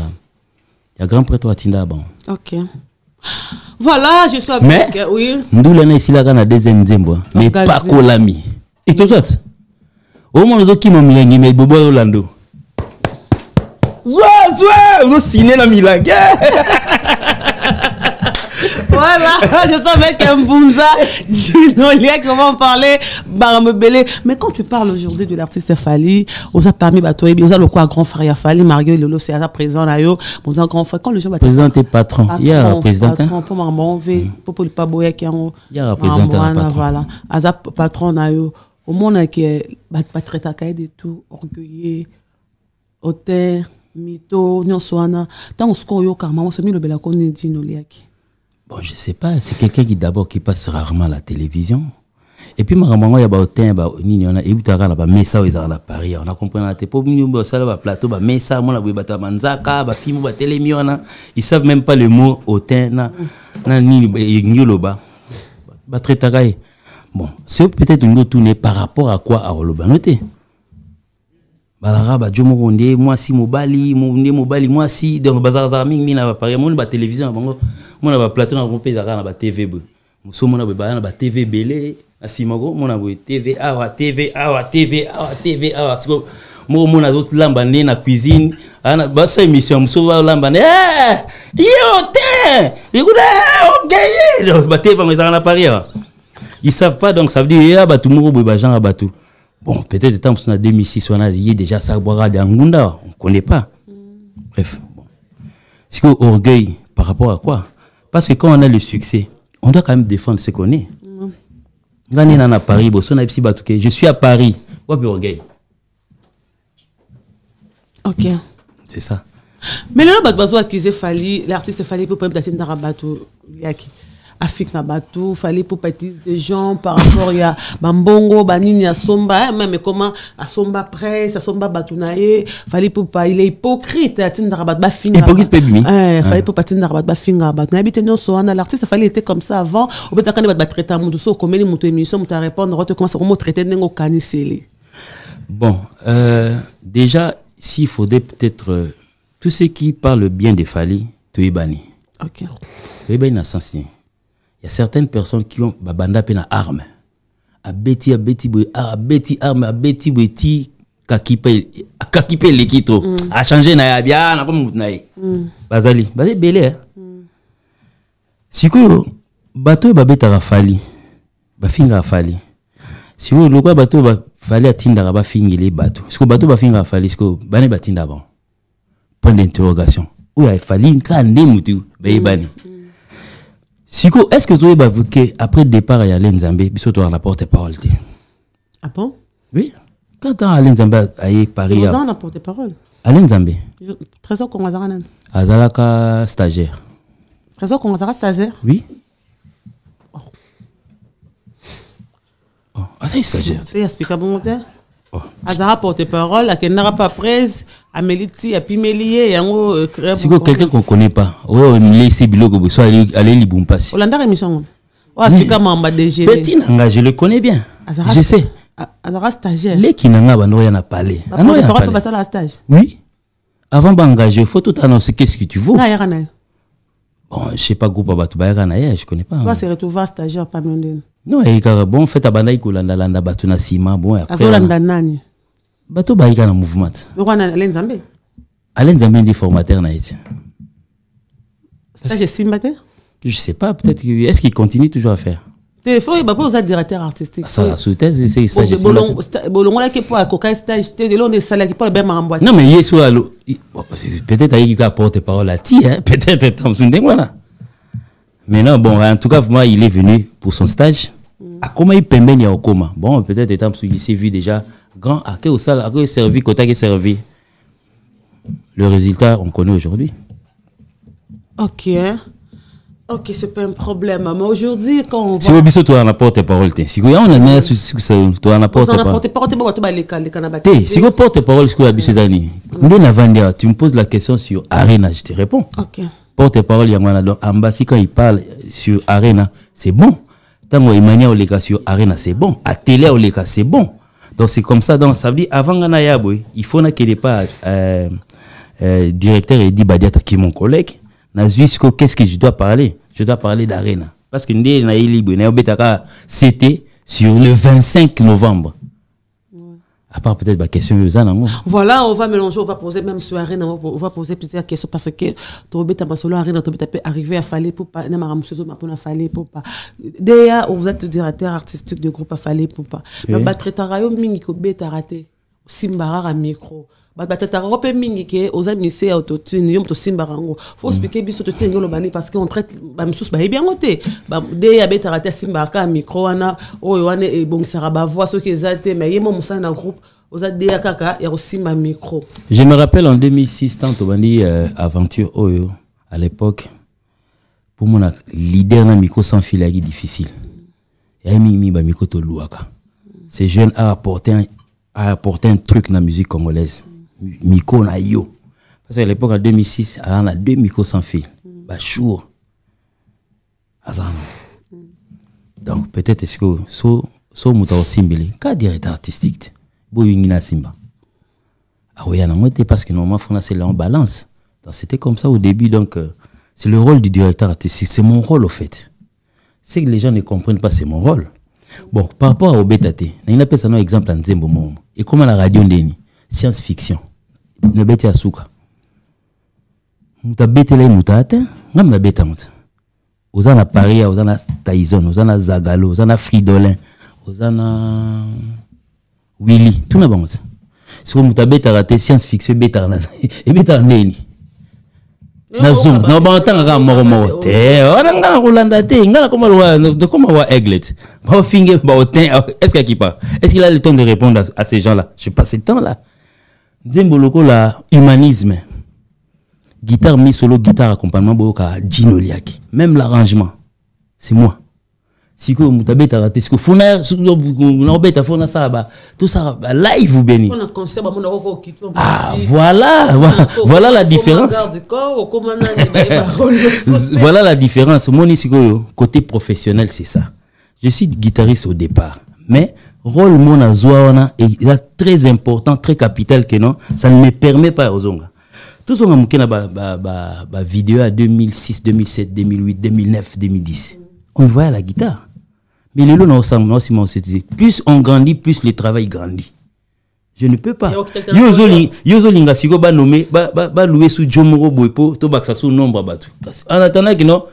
grand prêtre à Tinda. Ok. Voilà, je suis avec vous. Oui. Nous, l'année ici, là, on a deuxième Zembo. Mais pas qu'on l'a mis. Et tout ça. Au moins, nous, qui m'ont mis en guillemets, Bobo Orlando. Zoué, zoué, vous signez la Milan. Voilà, je suis avec Mbunza, Gino Lia, comment parler, Baramebele. Mais quand tu parles aujourd'hui de l'artiste Fally, on a parmi Batoébi, on a le quoi grand frère Fally, Mario Lolo, c'est à présent, Ayo, on a grand frère. Quand le jour va présent et patron, il y a un président. Pour maman, on veut, pour le paboya qui en il y a un président. Voilà, Aza patron, Ayo, au monde qui est très taquet et tout, orgueilleux, hauteur, mytho, nyonsoana. Tant on se croit au karma, on se met le bel à connaître Gino Lia. Bon, je sais pas, c'est quelqu'un qui d'abord qui passe rarement à la télévision. Et puis, maman, il y a un message, il y a un Paris, on a compris, plateau, message, ils savent même pas le mot hautain, bon, c'est peut-être une autre tournée par rapport à quoi à Olobanoté. Balarabe, moi si mobali, moi si, donc bazar mina Paris, mon télévision, mon a plateau dans mon pays na TV. Muso mon na TV belé, na simago mon na TV awa. Siko mon a d'autres lamba né na cuisine, ana ba sa émission muso va lamba né. Eh! Yo te! Écoute, on gagne. Donc ba TV na Paris. Ils savent pas donc ça veut dire ya ba tout mon ba gens ba tout. Bon, peut-être le temps que 2006, on a déjà ça, on ne connaît pas. Bref. Bon. C'est quoi orgueil par rapport à quoi? Parce que quand on a le succès, on doit quand même défendre ce qu'on est. Je suis à Paris. Quoi de orgueil? Ok. C'est ça. Mais là, on a accusé Fally, l'artiste Fally pour ne pas être dans Afrique na bateau, fallait pour baptiser des gens par rapport à Bambongo, Banini, à Somba, même comment à Somba presse, à Somba Batounaye, fallait pour pas, il est hypocrite, à Tindarabat Bafinga. Hypocrite, Pébi. Fallait pour pas Tindarabat Bafinga, Batounaye, mais non, so, l'artiste, fallait être comme ça avant, au bout d'un canne, bat traiter un moudousso, comme il monte émission, monte à répondre, tu commences à comment traiter d'un canicellé. Bon, déjà, s'il faudrait peut-être, tous ceux qui parlent bien des Fally, tu es banni. Ok. Tu es banni à Sansiné. Il y a certaines personnes qui ont babanda pena arme. Abeti kakipe l'équito. A changé na yabia na comme mutnae. Bazali, bazé belé. Siko bateau babeta rafali. Bafinga rafali. Siko lokwa bateau ba fali atinda ba fingile bateau. Siko bateau ba finga rafali siko bané batinda bon. Point d'interrogation. Où a fali ka ndé mutu bébani. Siko, est-ce que vous avez évoqué après le départ à Alain Zambé, tu as la porte-parole? Ah bon? Oui. Quand Alain Zambé a Paris. Vous avez la porte-parole? Alain Zambé. Trésor Kongazaran. Azalaka stagiaire. Trésor Kongazaran stagiaire? Oui. Oh. Oh. Ah, il s'agit. C'est expliquable. Azara porte-parole, à Kenara pas presse, à Meliti, à Pimelié, à Crème. Si quelqu'un qu'on connaît pas, oh, laissez Bilo que soit allé Libumpassi. Hollanda émission. Oh, expliquable en bas des gênés. Petit Nanga, je le connais bien. Je sais. Azara stagiaire. Les Kinanga, on en a parlé. On a parlé de la stage. Oui. Avant d'engager, il faut tout annoncer qu'est-ce que tu veux. Bon, je ne sais pas, groupe Abatoubaïranaïa, je ne connais pas. Toi, c'est retrouvé à stagiaire, pas Mendel. Non, et car bon, fait à Banaï, Kolanda, Landa, Batouna, Sima, bon, après. Azolanda, Nani. Bato Baïka, dans le mouvement. Le roi, Alain Zambé. Alain Zambé, des formateurs, Naïti. Stage Simbaté ? Je ne sais pas, peut-être. Est-ce qu'il continue toujours à faire ? Il faut que vous directeur artistique. Ça, la sous-thèse, c'est ça. Bolongo là qui pour coca stage, de l'on des salaires qui pour le bien m'emboîter. Non mais hier soir, peut-être il y a porté parole à ti, peut-être t'en souviens voilà. Mais non bon, en tout cas moi il est venu pour son stage. À comment il permet ni à comment. Bon peut-être t'en souviens s'est vu déjà grand à quel salle à quel servi coca qui servi. Le résultat on connaît aujourd'hui. Ok. Ok, c'est pas un problème. Mais aujourd'hui, quand on va... Si vous avez besoin de porte-parole, si vous avez besoin de porte-parole, si vous avez porte-parole, si vous avez besoin tu me poses la question sur Arena, je te réponds. Ok. Porte-parole, il y a un homme quand il parle sur Arena, c'est bon. Tant que Emmanuel Oleka sur Arena, c'est bon. Atélé Oleka, c'est bon. Donc c'est comme ça. Donc ça veut dire, avant il faut qu'il n'y ait pas directeur Eddy Badiata qui est mon collègue. Qu'est-ce que je dois parler? Je dois parler d'Arena. Parce que c'était sur le 25 novembre. À part peut-être ma question. Voilà, on va mélanger, on va poser même sur Arena, on va poser plusieurs questions parce que arrivé à Fally Ipupa, vous êtes directeur artistique du groupe Fally Ipupa. Simbara micro. Faut expliquer parce qu'on traite bien noté. Simbara micro micro. Je me rappelle en 2006 tant Tobani aventure Oyo à l'époque pour mon leader na micro sans fil est difficile. Et mi ba micro to louaka. Ces jeunes a apporté un truc dans la musique congolaise. Miko na yo. Parce qu'à l'époque, en 2006, on a deux micros sans fil. Bachour. Donc, peut-être est-ce que so moutao simbele, quand directeur artistique, boyungina simba. Ah oui, parce que normalement, on a celle-là en balance. Donc, c'était comme ça au début. Donc, c'est le rôle du directeur artistique. C'est mon rôle, au fait. C'est que les gens ne comprennent pas, c'est mon rôle. Bon, par rapport au Bétaté, on appelle ça un exemple en Zembo. Et comment la radio n'est science-fiction. Ne bête à souka. Mouta bête les moutates, n'am la bête à mout. Osana Paria, Osana Tyson, Osana Zagalo, Osana Fridolin, Osana Willy, tout n'a pas mout. Si vous mouta bête à rater, science-fiction, bête à rater, et bête à néni. Nazum, non, bah, on a un mort, est-ce qu'il a le temps de répondre à ces gens-là? Je passe le temps là. Zemboloko la humanisme. Guitare mi solo, guitare accompagnement, boka, Gino Lia. Même l'arrangement, c'est moi. Si vous avez raté ce que vous avez fait, vous avez fait ça, tout ça, live ou béni. Ah, voilà la différence. Voilà la différence. Mon côté professionnel, c'est ça. Je suis guitariste au départ, mais rôle mon azoana est très important, très capital que non, ça ne me permet pas aux ongas. Tout ce qu'on a fait vidéo à 2006, 2007, 2008, 2009, 2010. On voit la guitare. Mais les lots ensemble, plus on grandit, plus le travail grandit. Je ne peux pas. Yozolinga si go ba nommé, ba loué sous Jomoro Boepo, to ba sous nombre batu. En attendant que non,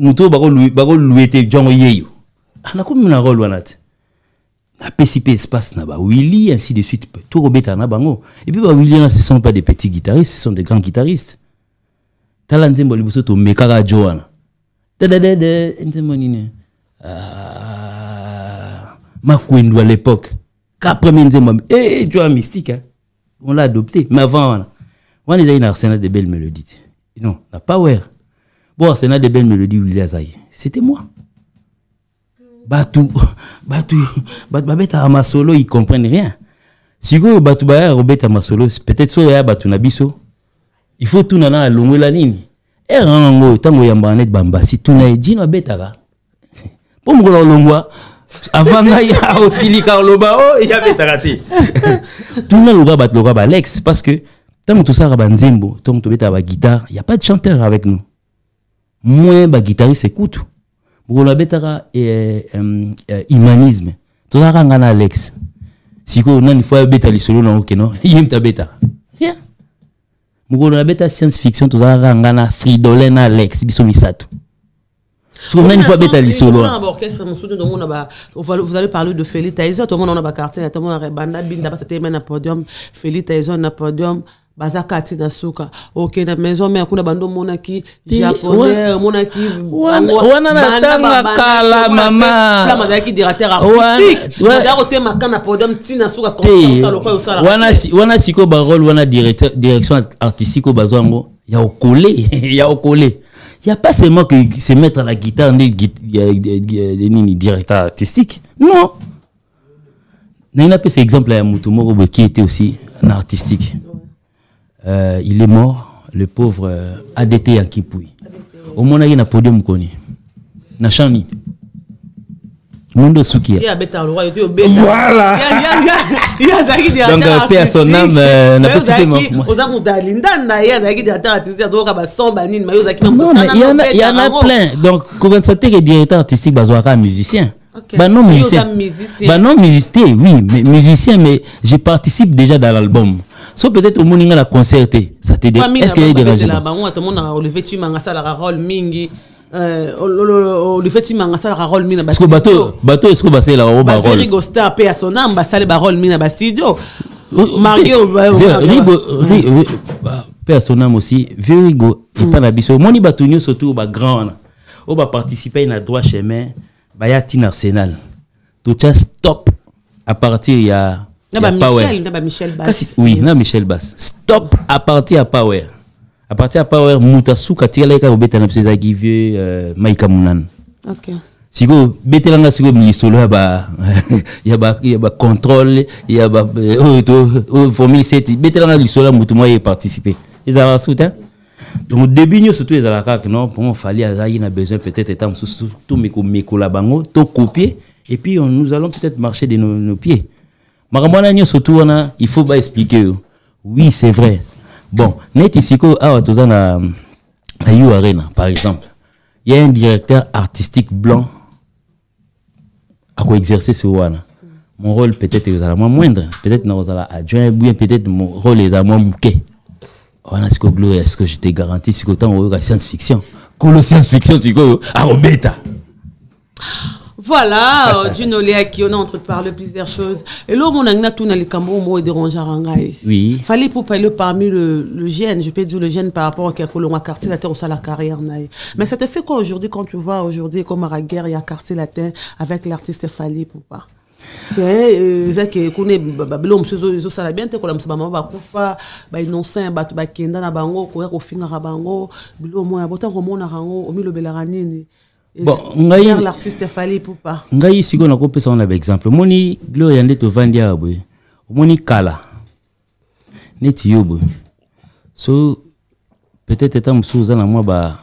muto ba go loué te Jomo Yeyo. Ana comme na rôle wanat. Na PCP espace na ba Willy ainsi de suite, to robeta na bango. Et puis ba Willy là ce sont pas des petits guitaristes, ce sont des grands guitaristes. Talanzembo libuso to mekara Joana. Makwendo à l'époque. Tu as mystique, hein? On l'a adopté. Mais avant, on a déjà eu un arsenal de belles mélodies. Non, la power. Bon, arsenal de belles mélodies, Willy Azaï. C'était moi. Babeta Amasolo, ils comprennent rien. Si vous avez Robert Amasolo, peut-être que vous avez Batu Nabiso. Il faut tout dans la ligne. Et en gros, tant que vous avez Bamba, si tout n'a dit, Beta. Pour me voir, avant d'ailleurs aussi, il y a Beta raté. Tout n'a pas de Loga Alex, parce que tant que tout ça est Zimbo, tant que Beta guitare, il n'y a pas de chanteur avec nous. Moins de guitariste écoute. Pour la Beta et humanisme, tout ça est Alex. Si vous avez une fois bêta, rien. Vous avez bêta science-fiction, vous avez Fridolin Alex, Bissomisato. Si vous avez une fois bêta, vous allez parler de Fally Ipupa. Tout le monde a un quartier, tout le monde a un bandit, Fally Ipupa a un podium. Bazakati na suka ok na maison mais akuna bando monaki japonais monaki wana na tanga kala mama la mazaki directeur artistique ya rotema kana podium tina suka konsa lokwa osala wana siko ba rôle wana directeur direction artistique au bazwango ya okolé ya okolé il y a pas seulement que se mettre à la guitare ni directeur artistique non n'ayna pas cet exemple ya mutumoko qui était aussi un artistique. Il est mort, le pauvre ADT Yankipoui. Au moins, il y a un podium connu. Na Chani. Mundo Soukia. Voilà. Donc, paix à son âme, n'a pas cité moi. Il y en a plein. Donc, quand ça t'est que directeur artistique, Bazouaka, musicien. Bah non, musicien. Bah non, musicien, oui, musicien, mais je participe déjà dans l'album. So peut-être au moins il a concerté. Ça te dit. Est-ce qu'il y a des raisons? Est-ce que bateau est-ce que basse la robe barol? Rigo Star paye à son âme, bassale barol mina bastidio. Mario Rigo paye à son âme aussi. Rigo et pas la biso. Moni batunio surtout bas grand. Au bas participer na droit chemin. Bah ya tin Arsenal. Tout ça stop à partir y a Michel Bass. Oui, non Michel Bass. Stop à partir à Power. À partir à Power, Moutasuka Tialeka ou Betanapse Zagivieux, Maïka Mounan. Ok. Si vous Betelanga, si vous Minisolo, il y a contrôle, il y a Formule 7, Betelanga, Lissola, Moutouma y participé. Ils avaient soutenu. Donc au début, nous surtout les Alakak, non, pour moi, fallait Azaï, on a besoin peut-être étant surtout mes collabango, tout copier, et puis nous allons peut-être marcher de nos pieds. Maramonagno surtout on il faut pas expliquer. Oui, c'est vrai. Bon, net ici à U Arena par exemple. Il y a un directeur artistique blanc à quoi exercer ce wana. Mon rôle peut-être est à moins moindre, peut-être na osala adjoint bien peut-être mon rôle est à moins mouké. Wana siko Gloria, est-ce que je t'ai garanti siko tant au science-fiction. Colo science-fiction siko à Robeta. Voilà, Gino Lia qui on a entre parler plusieurs choses. Et là, mon agna tout dans les Camerounais dérangeant Rangai. Oui. Fally Ipupa parmi le gène, je peux dire le gène par rapport à quelque chose quartier latin au sala carrière naï. Mais ça te fait quoi aujourd'hui quand tu vois aujourd'hui comme à la guerre il y a quartier latin avec l'artiste Fally Ipupa. Zaki connaît Babylon Monsieur Zosala bien t'es quoi là Monsieur Bamama Bakufa, bah innocent, bah tu bah Kenda na bango, quoi au fin na bango, Babylon moi important comme on a rango, au milieu Belarani. Bon, l'artiste Fally Ipupa. Ngai si on a coupé ça on a exemple. Moni Gloria ndeto vandia boy. Moni Kala. Neti yobo. So peut-être étant msuza na moi ba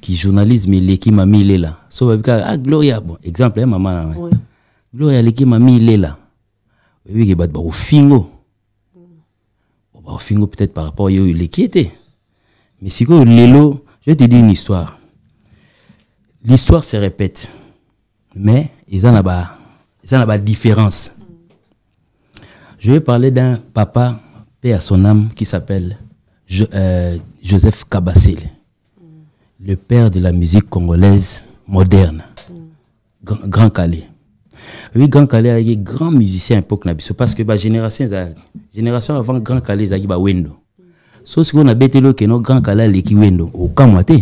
qui journalisme il qui m'a mis là. So babika ah Gloria bon exemple maman là. Oui. Gloria le qui m'a mis là. Oui qui bat ba au fingo. Ba au fingo peut-être par rapport yo le qui était. Mais si ko lelo, je te dis une histoire. L'histoire se répète, mais ils en ont la différence. Je vais parler d'un papa, paix à son âme, qui s'appelle Joseph Kabasele, le père de la musique congolaise moderne, Grand Kallé. Oui, Grand Kallé a été grand musicien à l'époque, parce que la génération avant Grand Kallé a été Wendo. Sauf ce qu'on a bêté le Grand Kallé a été Wendo, au Kamwate.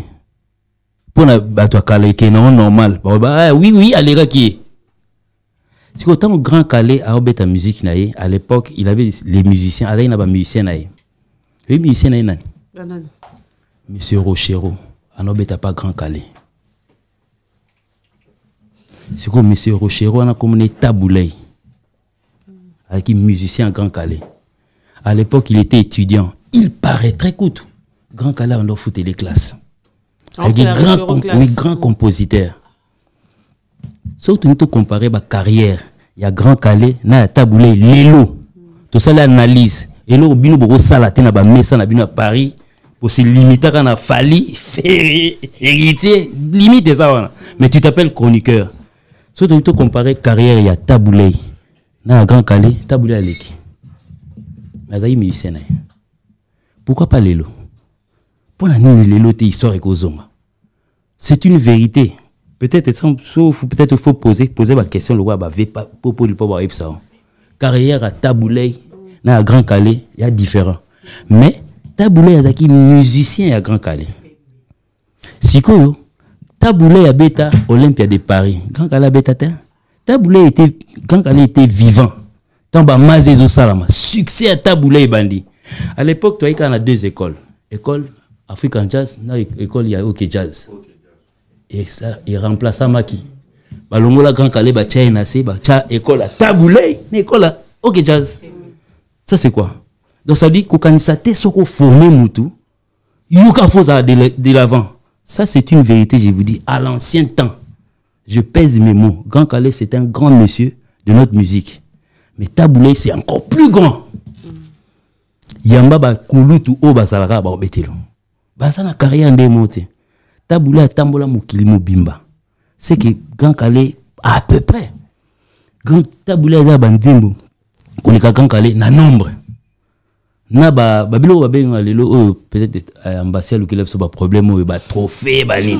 Pour la bateau Kallé qui est normal. Oui, à l'égard qui est. C'est qu'autant au Grand Kallé à Obeta musique naïe, à l'époque, il avait les musiciens. Alain n'avait pas musicien naïe. Oui, musicien naïe nan. Monsieur Rochero, à Obeta pas Grand Kallé. C'est comme M. Rochero, on a communé Tabu Ley, avec un musicien Grand Kallé. À l'époque, il était étudiant. Il paraîtrait, écoute, Grand Kallé, on doit foutre les classes. Avec des grands compositeurs. Sauf que nous comparons la carrière. Il y a Grand Kallé, il y a Tabu Ley, l'élo. Tout ça, l'analyse. Et là, il y a à Paris. Pour se limiter à Fally, héritier, limite ça. Mais tu t'appelles chroniqueur. Si tu te comparer carrière, il y a Tabu Ley. Dans le Grand Kallé, Tabu Ley à l'équipe. Mais ça y est, musicien. Pourquoi pas Lélo? Pour la nuit, Lélo, c'est historique aux hommes. C'est une vérité. Peut-être qu'il faut poser la question, le roi va pour le pouvoir. Carrière à Tabu Ley, dans le Grand Kallé, il y a différent. Mais, Tabu Ley azaki musicien à Grand Kallé. Sikoyo, Tabu Ley a bêta Olympia de Paris. Grand Kallé a bêta terre. Tabu Ley était Grand Kallé était vivant. Tamba Mazezo Salama. Succès à Tabu Ley bandi. À l'époque, toi il y a deux écoles. École African Jazz, na école il y a Ok Jazz. Et ça il remplaça Maki. Balongola Grand Kallé ba tcha enase ba tcha école à Tabu Ley, école à Ok Jazz. Ça c'est quoi? Donc ça dit que quand il s'attend à former Moutou, il y a de l'avant. Ça c'est une vérité, je vous dis, à l'ancien temps. Je pèse mes mots. Grand Kallé c'est un grand monsieur de notre musique. Mais Tabu Ley c'est encore plus grand. Yamba ba kulutu o basalara ba obetelo. Basana carrière ndé monté. Tabu Ley atambola mukilimo bimba. C'est que Grand Kallé à peu près. Grand Tabu Ley za bandimbo. Konika Grand Kallé na nombre. Na ba babilo ba benga lelo peut-être ambassade qui lève ce problème ou ba trophée bani.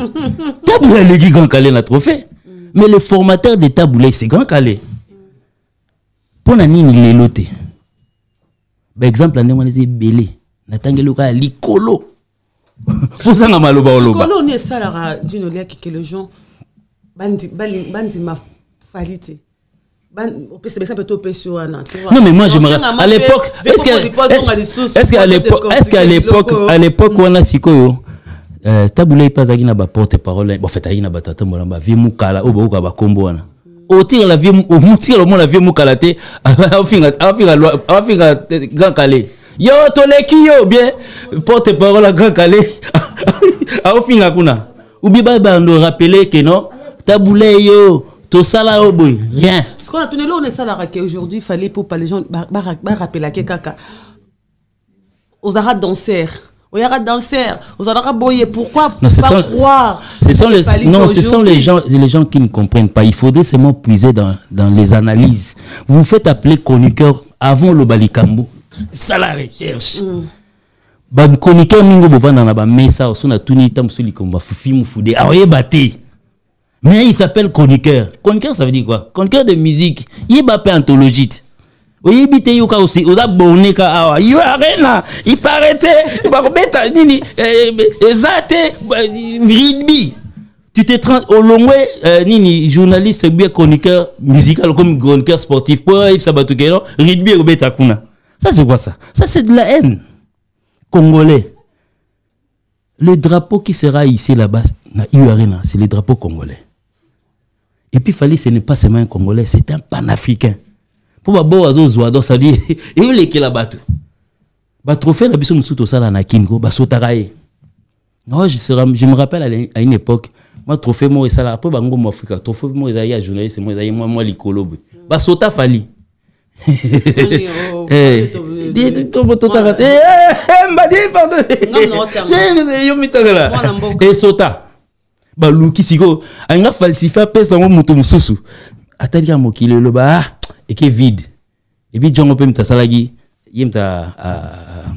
Tabu Ley le Grand Kallé na trophée. Mais le formateur de Tabu Ley c'est Grand Kallé. Pona nini leloté. Par exemple on les belé na tangelo ka likolo. Posa na maloba oloba. Likolo ni salara d'une lek que le gens bandi ma falité. Non mais moi je me rappelle à l'époque est-ce qu'à l'époque on a sikoyo Tabu Ley pas agina ba porte-parole bon fait agina ba tata molamba vie mukala oboka ba kombo na au tir la vie au mutir la vie mukala te afin Grand Kallé yo to leki yo bien porte-parole à Grand Kallé au fin akuna ou bi ba bando rappeler que non Tabu Ley yo tout ça là au bout, rien. Ce qu'on a tourné là, on est ça là qu'aujourd'hui, Fally Ipupa les gens rappeler la kekaka. Aux arabes danseurs, aux arabes danseurs, aux arabes boyer. Pourquoi pas croire? Ce sont les gens qui ne comprennent pas. Il faudrait seulement puiser dans les analyses. Vous faites appeler chroniqueur avant le balikambo. Ça la recherche. Bah chroniqueur mingo bovan dans la bas mais ça aussi on a tourné tam sur les combats. Fufi moufoudé. Ah ouais batté. Mais il s'appelle chroniqueur. Chroniqueur, ça veut dire quoi? Chroniqueur de musique. Il est pas anthologique. Il est aussi. Il abonné à U Arena. Il paraît. Il paraît. Il est tu te transformes au long nini journaliste bien chroniqueur musical comme chroniqueur sportif. Pour Yves Sabatoukélo, Ridbi et Betakuna. Ça c'est quoi ça? Ça c'est de la haine. Congolais. Le drapeau qui sera ici là-bas, na U Arena, c'est le drapeau congolais. Et puis Fally, ce n'est pas seulement un Congolais, c'est un panafricain. Pour ma beau oiseau, Zouado, ça dit, et où est-ce qu'il a battu? Bah, trophée, la bisou, nous sommes ça, là, na Kingo, bah, sotarae. Je me rappelle à une époque, moi, trophée, moi, et ça, là, après, bah, moi, Afrique, trophée, moi, et ça, journaliste, moi, et moi, l'icolobe. Bah, sota Fally. Et sota. Bah, Luki Sigo, on a falsifié, pèse dans mon moutoumoussousou. Atalia Mokile, le bah, et qui est vide. Et puis, John Opem Tassalagi, il y a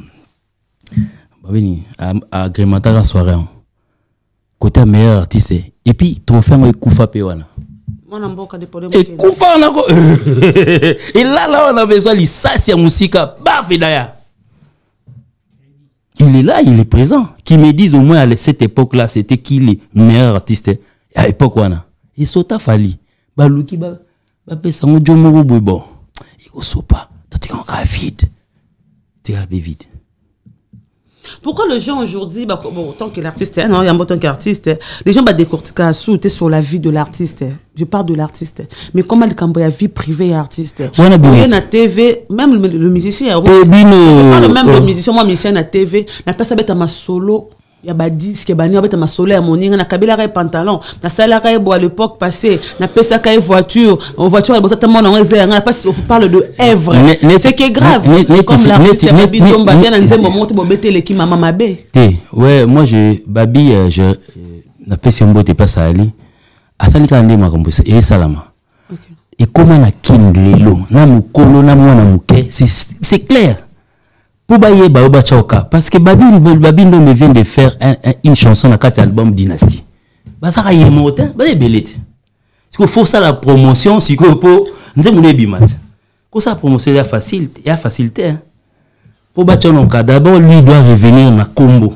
agrémentaire à soirée. Côté meilleur artiste. Et puis, trop ferme et Koufa Pewana. Et Koufa, on a. Et là, on a besoin de Sassia Moussika, baf et d'ailleurs. Il est là, il est présent. Qui me disent au moins à cette époque-là, c'était qui les meilleurs artistes à l'époque où on a. Et Sota Fally. Balouki, Bapesa, Mojomoro, Bouibon. Il ne faut pas. Toi, tu es en ravide. Tu es en ravide. Pourquoi les gens aujourd'hui, bah, bon, autant que l'artiste, hein, non, il y a un bon tant qu'artiste, les gens bah, décortiquent sur la vie de l'artiste. Je parle de l'artiste. Mais comment il y a vie privée et artiste? On a TV, même le musicien. Je parle même de musicien, moi, musicien à TV. La personne est à ma solo. Il y a disque, il y a ma soleil, il y a pantalon, à l'époque passée, il y a voiture, en voiture, il y a tellement de réserve, on parle de Èvre. C'est qui est grave. Comme l'artiste, Babi Ndombe, bien en disant, on va mettre l'équipe Maman Mabé. Ouais, moi, Babi, je n'ai un beau départ à Ali. À Sali, quand on dit, et Salama. Et comment on a King Lelo, c'est clair. Parce que Babi Ndombe vient de faire une chanson dans 4 albums Dynastie. Ça va y monter, c'est belle. Parce qu'il faut ça la promotion, c'est que pour nous avons des bimat. Pour ça la promotion est facile, est facilité. Pour Babi Ndombe, d'abord lui doit revenir dans combo.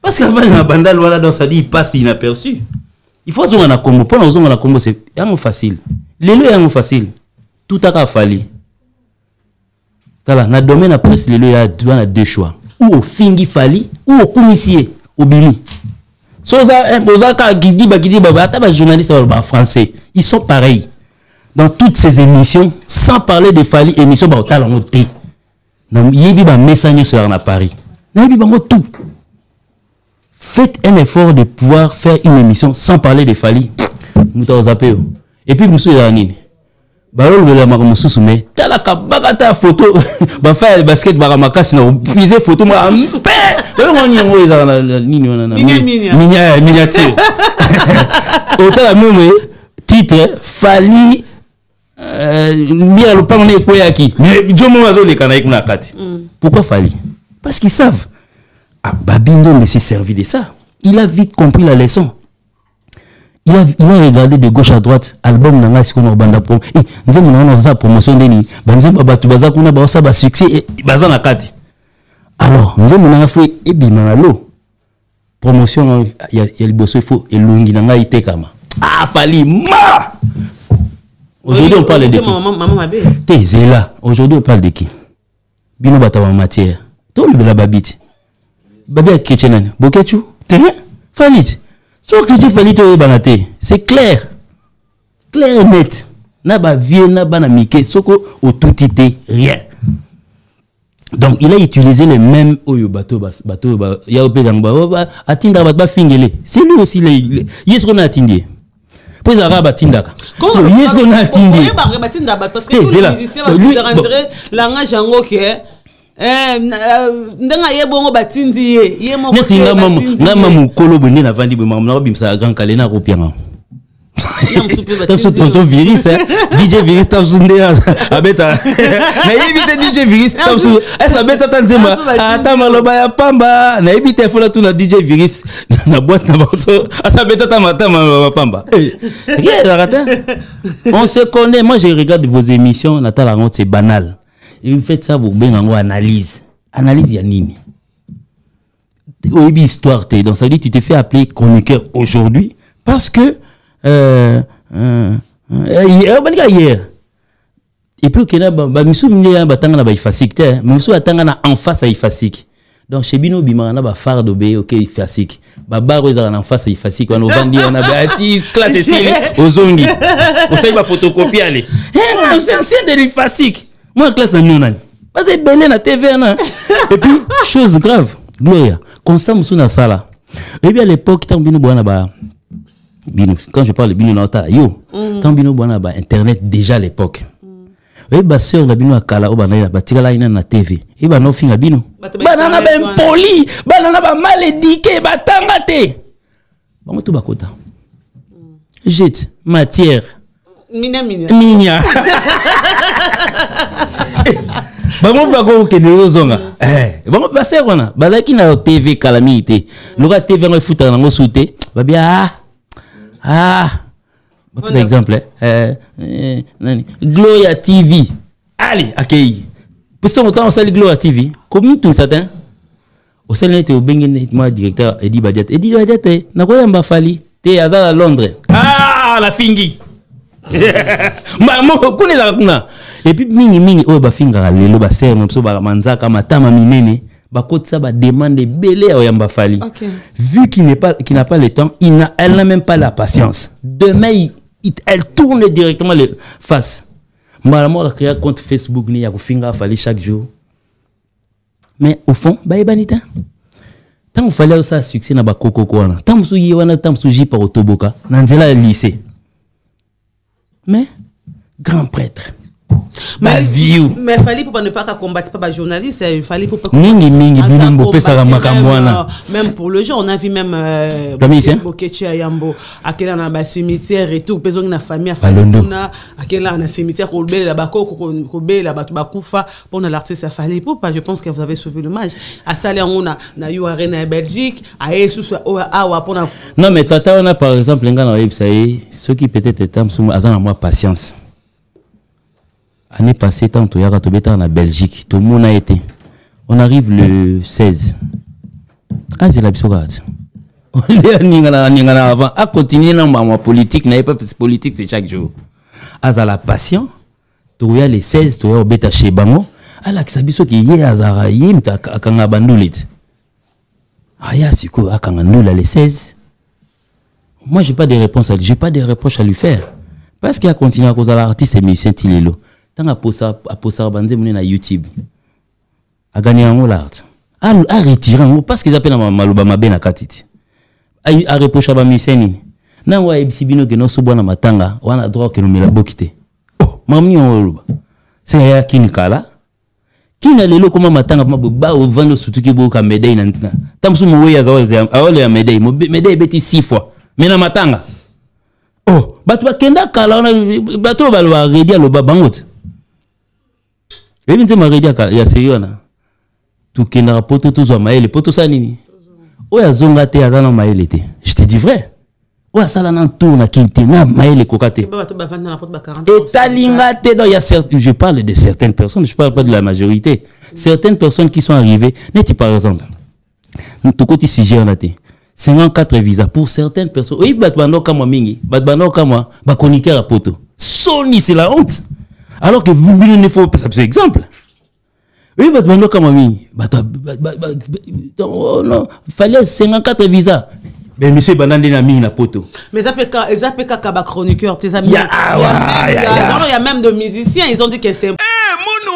Parce qu'avant la bandale voilà dans sa vie il passe inaperçu. Il faut qu'on a combo, pour nous on a combo c'est facile. Les lois sont faciles. Tout a fallu. Dans le domaine de la presse, il y a deux choix. Ou au Fingi Fally, ou au Koumissé, au Bimi. Si vous avez un journaliste français, ils sont pareils. Dans toutes ces émissions, sans parler de Fally, émissions, ils sont en thé. Il y a un message sur Paris. Il y a tout. Faites un effort de pouvoir faire une émission sans parler de Fally. Et puis, vous avez un Barol le makamoussou soumet. T'as la kabakata photo. Bah faire basket baramaka sinon puiser photo moi. Miniature. Autant la même titre Fally mira le pangné koyaki. Mais jomo azo le kanaik na kati. Pourquoi Fally? Parce qu'ils savent. Ah Babi Ndombe s'est servi de ça. Il a vite compris la leçon. Il a regardé de gauche à droite album Nangaïskonor Banda pour et nous avons la promotion de ni banzem babatu bazakuna ba osaba succès et bazana kati alors nous avons fait et bimanalo promotion il y a le bosso il faut elongi nanga itekama ah Fally ma aujourd'hui on parle de qui maman mabé tezela aujourd'hui on parle de qui bino batawa matière tout le la babite babia kitchenane boketu te Fally. Sauf que tu fais toi banaté, c'est clair, clair et net. N'a pas vieux, n'a pas amiqué, sauf qu'au tout idée rien. Donc il a utilisé le même oyo bateau ya opé gangba atinda batba fingele. C'est lui aussi les yes qu'on a attendu. Pour ça va batinda. So yes qu'on a attendu. On est pas batinda parce que les musiciens vont rentrer langage ango que on se connaît. Moi, je regarde vos émissions. Nathalie Aronde, c'est banal. Et vous faites ça, vous bien en analyse. Analyse, il y a nini. Histoire, donc ça veut dire que tu te fais appeler chroniqueur aujourd'hui parce que. Hier. Et puis, il y a en face à Ifasik. Donc, chez Bino, il y a un phare d'obé, ok, Ifasik. Babar, il y a en face à Ifasik. On a vendu, on a bâti, classe et série, aux Zongi. On sait qu'il va photocopier, allez. C'est ancien de l'Ifasik. Moi, la classe, non, non. Parce que Benin à TV, non. Et puis, chose grave, Gloria, Constant sous la salle. Et bien, à l'époque, tant bino bonaba, bino. Quand je parle de bino nota, yo, tant bino bonaba, internet déjà à l'époque. Et bien, sœur, la bino à Kala, au banana, batira ina na TV. Et bien, non, fin la bino. Banana ben poli, banana ben mal édiqué, batangate. Bon, tout bakota. Jette, matière. Minia. Bango bako ke nezo zonga eh bango base kona bazaki na TV calamité loka TV ngo futa nango soute babia ah par exemple nani Gloria TV allez accueilli parce que on sale Gloria TV comme tout certain au sale te obengene moi directeur Edi Badiat na ko yamba Fally te azala à Londres ah la fingi maman kuni za kuna. Et puis, mingi, oh, bah, finga, le, bah, serre, non, so, bah, manzaka, ma tama, minene, ça va demander belé à Yamba Fally. Vu qu'il n'a pas le temps, elle n'a même pas la patience. Demain, elle tourne directement les faces. Maman a créé un compte Facebook, il y a un finger Fally chaque jour. Mais au fond, il y a un tant qu'il fallait ça succès na bakoko kwana tant souyi wana tant souji par otoboka na nzela lycée mais grand prêtre ma vie mais Fally Ipupa ne pas combattre pas journaliste Fally Ipupa mingi mingi bilimbo pesa ka makambo wana même pour le jeu on a vu même Bokechi Ayambo akela na ba cimetière et tout pezongi na famille afalona akela na cimetière ko bela bakoko ko bela batu bakufa pour na l'artiste Fally Ipupa je pense que vous avez sauvé le match à Salé on a na U Arena en Belgique à Yesus awa pour na non mais tata on a par exemple nga na yebisa ceux qui peut-être étaient azana moi patience. Année passée, tant que tu en Belgique, tout le monde a été. On arrive le 16. Ah, c'est la bisourate. On est avant. À continuer ma politique, n'avez pas politique, c'est chaque jour. Ah, c'est la passion. Tu as les 16, tu as au bêta chez Bango. Ah, là, c'est biso qui est à Zaraïm, tu as à Kangabandoulit. Ah, y'a, c'est quoi, à Kangandoula, les 16. Moi, j'ai pas de réponse à lui, j'ai pas de reproche à lui faire. Parce qu'il a continué à cause de l'artiste et musicien Tilelo. Tant à posa bandé mon na YouTube a gagné un l'art à retirer parce qu'ils appellent maluba mabe na katiti a reprocher ba museni na wa ebsibino que no sobo na matanga wana droit que no me la bokité oh mamni on luba c'est ya King Kala kina lelo koma matanga ba au vendre sutuki bo ka médaille na ntina tamsu mo we ya zawal a ole ya médaille mo médaille beti 6 fois mais na matanga oh batu ba kenda kala ona batu ba lo redia lo babangot. Et bien, je me suis dit, tout le monde a poto, tout le monde a poto, tout le monde a poto, tout le monde a poto. Je te dis vrai. Tout le monde a poto, tout le monde a poto. Je parle de certaines personnes, je ne parle pas de la majorité. Certaines personnes qui sont arrivées, n'est-ce par exemple, tout côté sujet, on a 54 visas pour certaines personnes. Oui, Batbano Kama Mingi, Batbano Kama, Bakonike a poto. Sony, c'est la honte. Alors que vous ne faut pas c'est exemple. Oui, bah maintenant comme ami, fallait 54 visas. Mais monsieur Banane n'a mis la poto. Mais ça peut quand chroniqueur, tes amis. Il y a même des musiciens, ils ont dit que c'est. Eh mon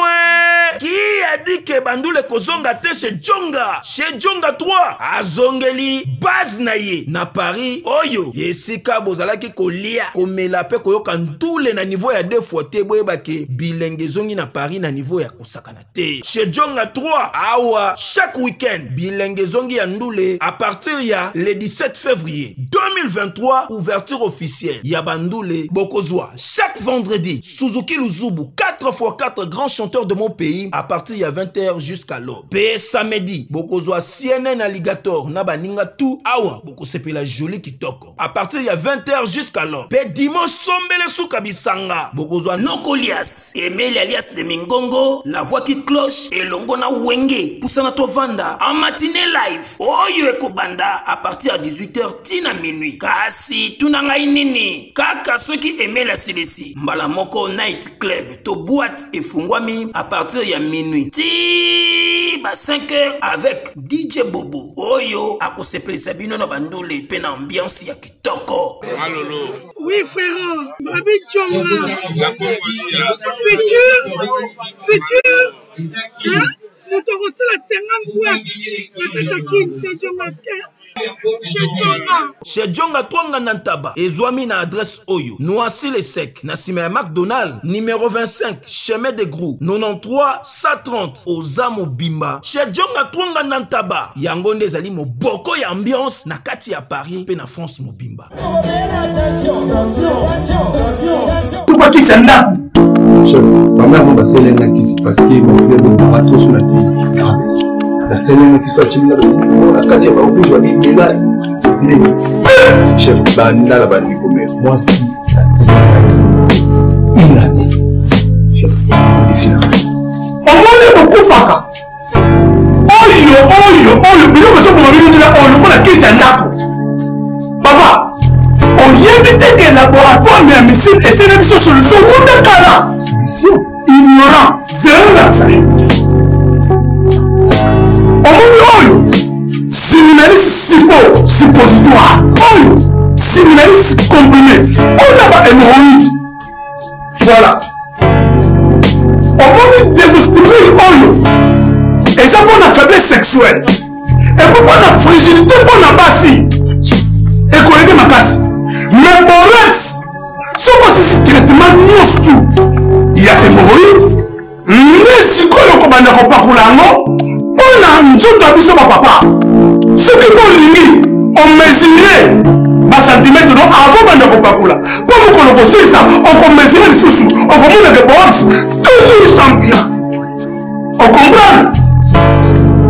qui a dit que Bandoule Kozonga te chez Djonga 3, à Zongeli, Baznaye, na Paris, Oyo, Yesika Bozala ki Kolia, Komelape Koyokan tous les na niveau ya deux fois te boebake, bilingue zongi na Paris na niveau ya Kosakanate. Chez Djonga 3, Awa, chaque week-end, bilingue zongi ya Ndoule, à partir ya le 17 février 2023, ouverture officielle, ya Bandoule, Bokozwa, chaque vendredi, Suzuki Luzubu, 4x4 grands chanteurs de mon pays, à partir ya 20h jusqu'à l'aube. P samedi, Bokozwa CNN Alligator, Nabaninga tout awa, Bokosepe la jolie kitoko. À partir ya 20h jusqu'à l'aube. P dimanche sombele soukabisanga, Bokozwa Nokolias, Emel alias de Mingongo, la voix qui cloche, et Longona Wenge, Poussana Tovanda, en matinée live, Oyo Ekobanda, à partir à 18h, Tina minuit. Kasi, Tunanga Inini, Kaka ceux qui aimaient la Silesi, Malamoko Night Club, Toboat et Fungwami, à partir ya minuit. Tiba 5h avec DJ Bobo. Oyo, à cause de Sabino Nabandoule, peine ambiance ya kitoko. Alolo. Oui, frère, Babi Djonga. La Congolia. Futur. Hein? Nous te recevons la 50 boîtes. La Katakin, c'est Djonga. Chez Djonga Twanga Nantaba, Ezwami na adresse Oyo, Noisy les Secs, Nassime McDonald, numéro 25, Chemin de Grou, 93 130, Ozamo Bimba. Chez Djonga Twanga Nantaba, Yangonde Zali Moboko ya ambiance, Nakati à Paris, pe na France Mobimba. Tout pas qui s'en a. Ma mère m'a passé l'un qui s'est passé, mon père m'a tous sur la piste. La scène qui fait une chef Banda la banni comme moi si il a chef ici là on beaucoup ça oh yo mais on se promène là on prend la question là papa on y est peut-être que laboratoire mais missile et c'est une solution solution ignorant c'est là ça. Siminaliste suppositoire, siminaliste comprimé, on a hémorroïde. Voilà. On peut désestimer l'oil. Et ça pour la faiblesse sexuelle. Et pourquoi la fragilité pour la basse. Et qu'on est ma basse. Mais pour l'ex, si on passe ce traitement, nous, il y a hémorroïde. Mais si on a un peu de papa. Ce qui est on mesurait par centimètre avant qu'on là. Comme on le ça, on mesurait les sous, on remonte les box, toujours champion. On comprend.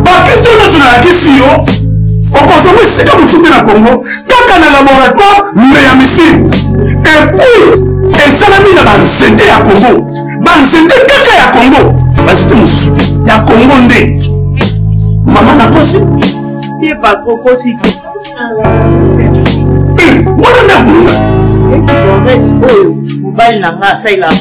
Par question nationale, question, on consomme ce que vous soutenez à Congo, quand on a laboratoire, mais à missile. Et puis, et ça l'a mis dans c'était à Congo. C'était à Congo. C'était mon soutien. Il y a Congo né. Maman a posé. Il n'est pas trop possible. Voilà la voulue. Il dans la pharmacie, il y a une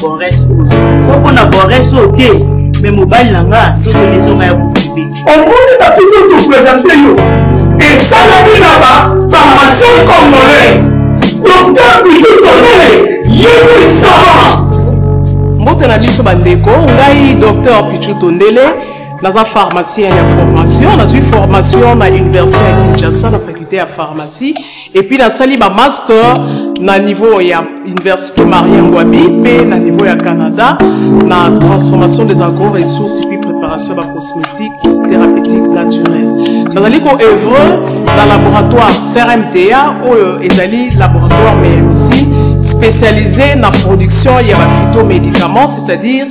formation. Dans une formation à l'université à Kinshasa, la faculté à pharmacie. Et puis, dans la salle, il y a un master. Dans le niveau, il y a l'université Marien-Ngouabi, puis dans le niveau, il y a Canada. Dans la transformation des agro-ressources et puis préparation de la cosmétique, thérapeutique, naturelle. Dans la ligue on œuvre dans le laboratoire CRMTA, où il y a le laboratoire MMC. Spécialisé dans la production, il y a un phytomédicament, c'est-à-dire,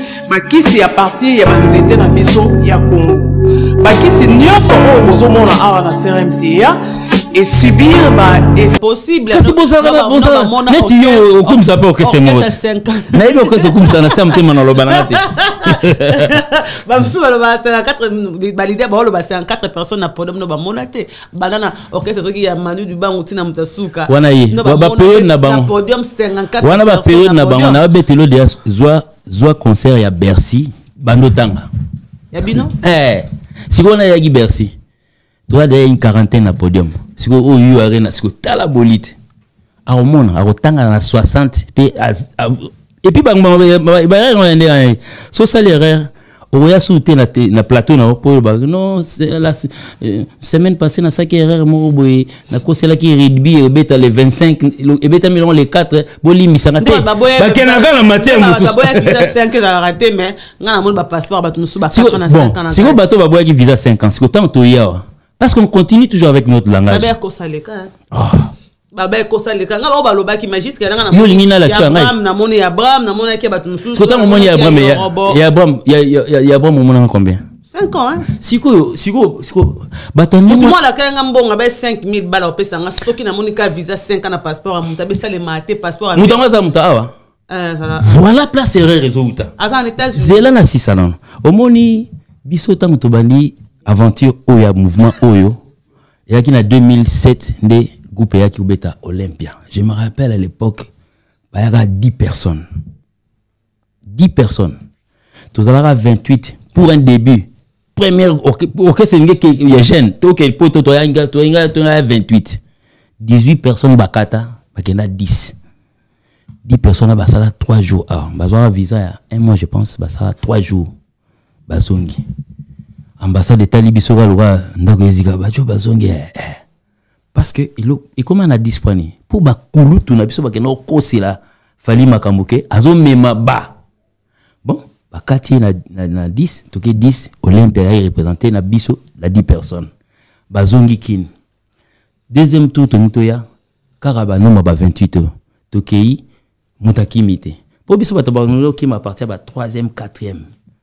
qui c'est à partir, il y a un dans la maison, il y a un Congo. Qui c'est nous sommes au la CRMTA et subir, c'est possible. Quand tu bosses à la bosse, tu es au coup de sa peau que c'est mort. Naïve au cas où ça n'a pas été mal au banane. C'est en quatre personnes à Podom no Bamonate. Banana, ok, c'est ce qui a Manu du Bangoutina Mutasuka. Wanaï, Podium 54. Wana ba période na Bangona, Betelo de Zoa concert à Bercy, Bandotanga. Yabino? Si on a Yagi Bercy, tu as une quarantaine à Podium. Si on a U Arena, si on a la bolite, à Romon, à Rotanga, à 60, et puis on a plateau non la semaine passée na ça qui erreur mo boy na ko c'est là qui rugby et beta les 25 et beta millions les 4 boli misanga te ba kenaga na matière mususu ba boya visa 5 ans raté mais ngana mon ba passeport ba tunu ba 55 ans si ko bato ba boya qui visa 5 ans ko tant to yawa parce qu'on continue toujours avec notre langage ba ko saleka babé ko salika nga ba loba ki magiste ka nga na Abraham na mona ya Abraham na mona ki ba tumusu ko ta mona ya Abraham ya Abraham ya Abraham mona combien 5 ans siko ba ton ni mona ka nga mbonga ba 5000 balles opesa nga soki na mona ka visa 5 ans na passeport amuta be sale mate passeport mutanga za muta awa voilà place erreur réseau uta azan États-Unis zela na 6 ans au moni biso tango to bandi aventure oya mouvement oyo yaki na 2007 ndé groupe qui obéta Olympia. Je me rappelle à l'époque, il y avait 10 personnes. 10 personnes. Tous avaient 28 pour un début. Première orchestre qui est jeune, quel pote tu as 28. 18 personnes bakata, il y a 10. 10 personnes à Bassala 3 jours. Ah, besoin visa un mois je pense, Bassala 3 jours. Basongi. Ambassade de Talibisora loi ndogezika bajo basongi. Parce que il comment on a disponible pour bakulu tout na biso bakeno kosi la fali makambuke azo mema ba bon bakati na 10 toke 10 Olympia représenté na biso la 10 personnes bazongi kin deuxième tour tonitoya karabano ma ba 28 tokei mutakimite pour biso batabano ki ma partir ba 3e 4e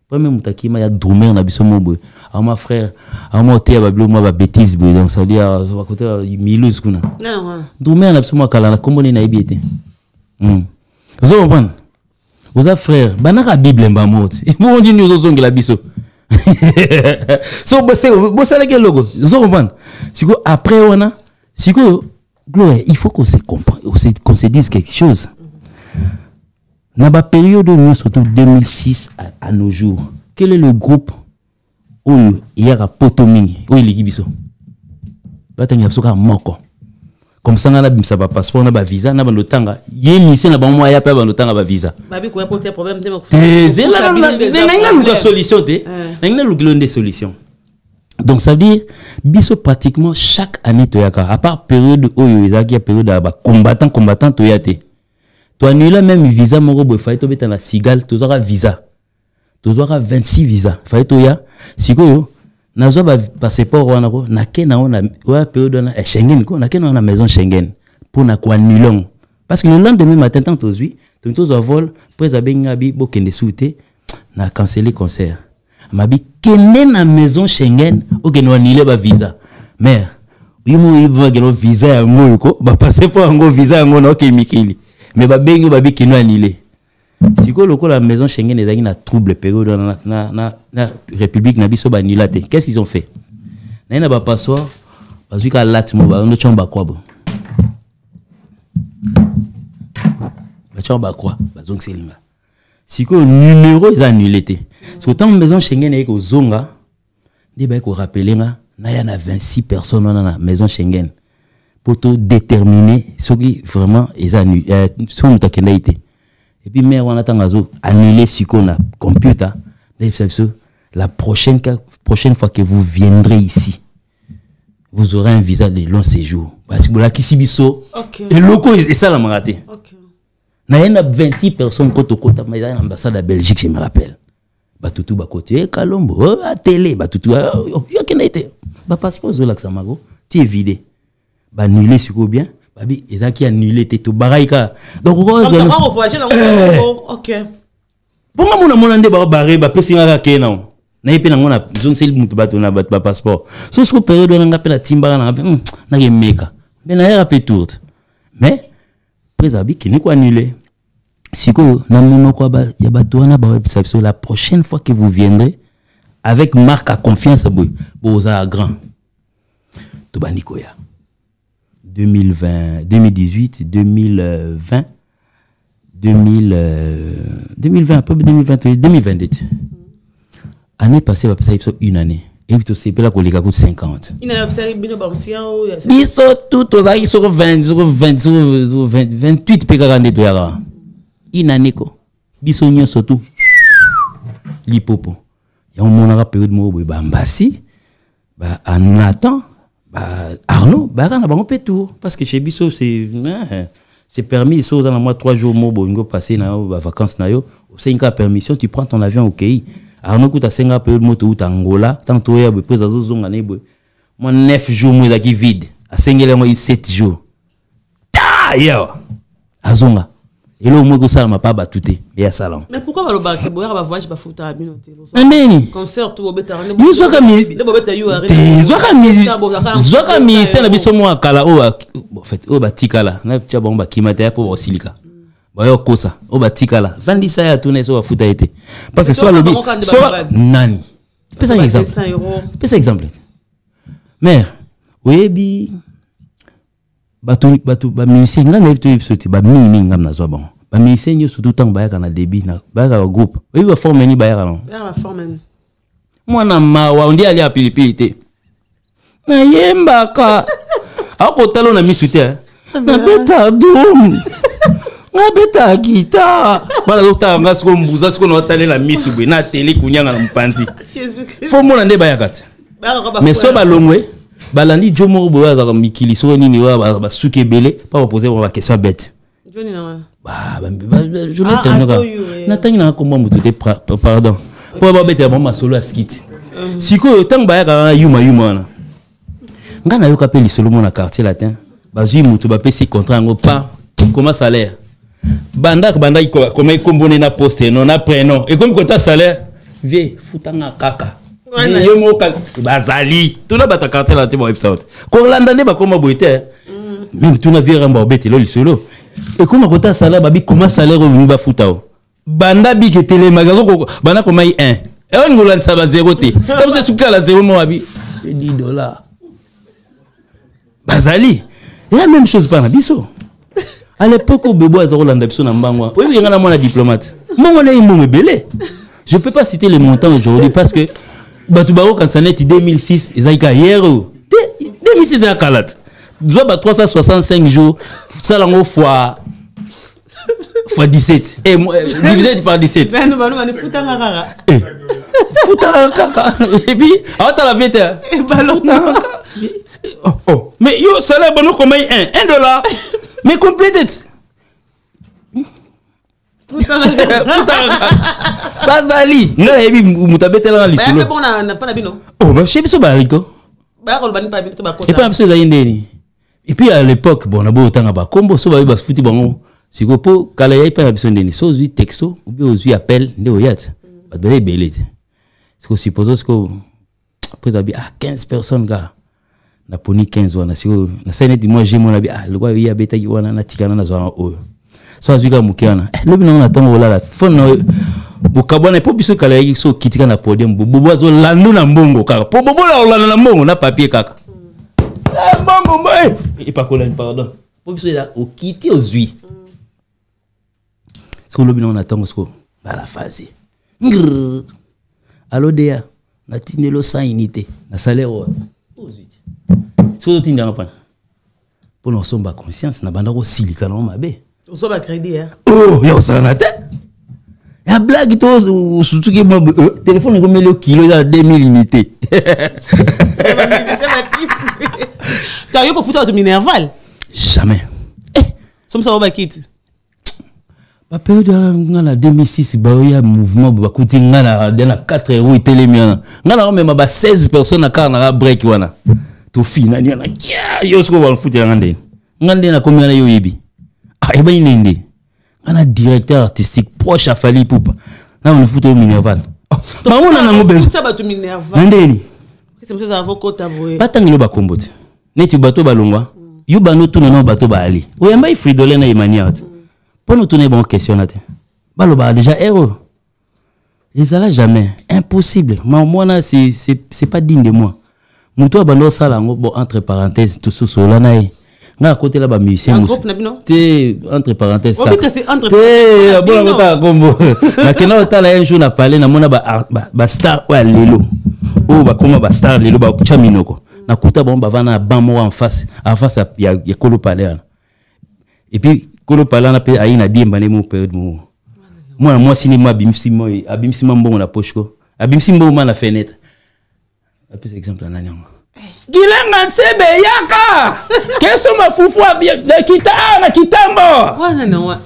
premier mutaki ma ya drumer na biso mobo a ma frère a ma oté ba blo ma ba bêtise bo donc ça dit à côté milous kuna non drumer na biso ma kala na kombo ni na ibiété vous comprenez vous a frère banaka bible mba morte et bon dit nous zozongi la biso so bosse la quel logo vous comprenez siko après on a siko Gloire il faut qu'on se comprenne qu'on se dise quelque chose. Dans la période de nous, surtout 2006 à nos jours, quel est le groupe où il y a potomi où il y a biso batanga soka moko comme ça na bimsa ba passeport na ba visa na ba lotanga ye mise na ba mo ya pa ba lotanga ba visa babi ko porter problème te mako c'est là la solution te na luglo des solutions. Donc ça veut dire biso pratiquement chaque année toyaka à part période oyo ezaki période ba combattant toyate to annula même visa moko bo faito betana cigale tozaka visa tozaka 26 visa faito ya sikoyo nazo ba passeport wana ko na kena ona wa période na Schengen ko na kena ona maison Schengen pour na ko annulon parce que le lendemain matin tant tozui tozo vol presa benga bi bokende soute na canceler concert mabi kenen na maison Schengen okeno annulé ba visa mais yimo yiba gelo visa ya moko ba passeport ngo visa yango na okemikili mais ba bengi babi keno annulé siko loko la maison Schengen ezaki na trouble période na république na biso ba annulé te qu'est-ce qu'ils ont fait na na ba passeport bazuka latmo ba ndo chamba kwa bo ba chamba kwa bazongi selima si que numéro est annulé te autant maison Schengen et kozonga dit ba ko rappeler na ya na 26 personnes na maison Schengen pour tout déterminer ce qui vraiment est annulé son takenaité et puis mais on attend azo annuler si qu'on a computer la prochaine fois que vous viendrez ici vous aurez un visa de long séjour parce que la kisibiso et loko et ça la maraté. Il y a 26 personnes côte à côte à l'ambassade de Belgique, je me rappelle. Batoutou Bakoté, Kalombo, Atélé, Batoutou, passeport de l'Axamago, tu es vidé. Annulé, c'est combien? Babi, il y a qui annulé, t'es tout baraïka. Donc, on va voyager dans le monde. Ok. Pour moi, on a un barré, on a un barré, non. Na yepe nangona zonse mutu bato na bat passeport. So ce période on a appelé la timbara na meka. Mais na ya pe tout. Mais présabi qui n'est quoi annulé. Si vous la prochaine fois que vous viendrez, avec marque à confiance, vous avez grand. Tout va Nicoya. 2020, 2018, 2020, 2020, 2021, 2022. Année passée, vous avez une année. Et vous avez la collègue à 50. Il a observé bien au ils sont tous sur 20, sur 20, sur 28 pégarandés de la. Une année, quoi. Bisognon surtout. L'hypopo. Il y a un moment à période de Bambassi, Nathan, Arnaud, on peut tout. Parce que chez Bissot, c'est permis. Si on a 3 jours, on peut passer dans les vacances. C'est une permission, tu prends ton avion au Kéi. Arnaud, tu as 5 ans période de Angola. Tantôt, il y a des prises à Zozon. Moi, 9 jours, il y a qui vide. À 5 ans, il y a 7 jours. Ta, yo! À Zonga. Et là, au moins, ça ne m'a pas battu. Mais pourquoi vous avez voyage pour vous faire un concert? Vous avez fait un concert. Ba musicien nga na to soti ba mini ngam na zo bon ba musicien yo surtout tant ba ya na débit na ba ya groupe oui ba forme ni ba ya non ba forme moi na mawa on dit aller à pilipili te na yemba ka ako talo na misute na beta dum na beta guitare bala docteur ngas ko mbuza sko na tale la misube na Atélé Kounianga na mpanzi fo mona nde ba ya kat mais so ba longwe balandi jomo boya za mikili so nini wa basuke belé pas poser ma question bête joni na ba je me sais naka natangi na komba mutote pardon pour ba bête ba ma solo askit siko tang ba ya yuma na ngana yo kapeli solo mon na quartier latin bazui muto ba pesi contrat ngo pas comment salaire banda comment kombone na poste non na prénom et comme contrat salaire vie futanga kaka. Il y a bazali tout le monde a carté la tête pour ça quand l'andane ba comme boiter même tout na vire ba bête le solo et comme kota sala ba bi comment salaire nous ba futao banda bi que télé magasin bana comme 1 et on nous lance ba 0 té comme c'est souka la 0 mo abi $10 bazali la même chose bana biso à l'époque au bebo azako landa biso na mbangwa oui ngana mwana diplomate mon on est mon belé je peux pas citer les montants aujourd'hui parce que Batubaro quand ça net 2006 ils aillent hier 2006 à Kalat. Doit ba 365 jours ça lango fois 17 et divisé par 17. Nous et puis attends la vite. Ballon. Oh mais yo salaire bon comme $1 mais complète. Bazali, non les bim, mutabetelan les solo. Mais bon, on pas la bino. Oh, mais chez biso bariko. Bah, on bani pas bino, tu vas quoi? Et puis après ça y est. Et puis à l'époque, bon, on a beau temps à bas. Combo, ça va y basculer bon. Si go pour, quand il y a pas besoin de ni, soit du texto, ou bien soit appel, ne voyez. Bah, ben les belles. C'est que supposons que après ça, bien 15 personnes gars. Na poni 15 wana, si go, na ça net moi j'ai mon abi. Ah, le gars il y a bêta qui wana na tikana na zwana o. Soit je vais moukiana. Le bilan attend la fond. Bokabana pour biso kalayi so kitika na podium. Bobozo lando na mbongo kaka. Pobobola olana na mbongo na papier kaka. Eh mbongo mbay. Et pas collage pardon. Pour biso là au kiti ozui. So le bilan attend sko ba la phase. Allo dea na tinelo sans unité na salaire wa. Ozui. So tinga na pan. Pour nous sommes ba conscience na bandako silika na mabe. On s'en va crédit, hein? Oh, il y a un la blague, surtout que mon téléphone est comme le kilo, il y a 2000 unités. Tu as eu pour foutre de Minerval? Jamais. Somme ça, on va quitter. La période de 2006, il y a un mouvement qui a été dans 4 euros et télémiens. Il y a 16 personnes qui ont un break. Tout fin, il y a un qui a foutu la rande. Il y a combien de yoyébi? Ah, et bien, il est un directeur artistique proche à Fally Ipupa. Là, on le fout au Minerval. Mais on a un besoin. Ça va tout Minerval. C'est monsieur Avocot avoué. Pas tant que le Bakombo. N'est-ce pas tout Balonga? Yubano tout non bateau Bali. Ou est-ce que Fridolin et Maniat? Pour nous tourner bon questionnate. Baloba déjà héros. Et ça là jamais. Impossible. Moi, là, c'est pas digne de moi. Moutoua Balo Salango, entre parenthèses, tout ce solanaï. À côté là-bas, musicien. Entre parenthèses. Oui, que c'est entre parenthèses. Je parlé de star ou Lelo. Oh, comment va star Lelo, va Chaminoko. Na kuta bon bavana bamo en face il y a Kolo Palais. Et puis Kolo Palais na pe aina dimbane mo période mo. Moi cinéma bimsimo abimsimo mbongo na pochko. Abimsimo mbongo na fenêtre. Après exemple en année. Gilanga nsebe yaka Keso mafufu abia na kitambo wana na wa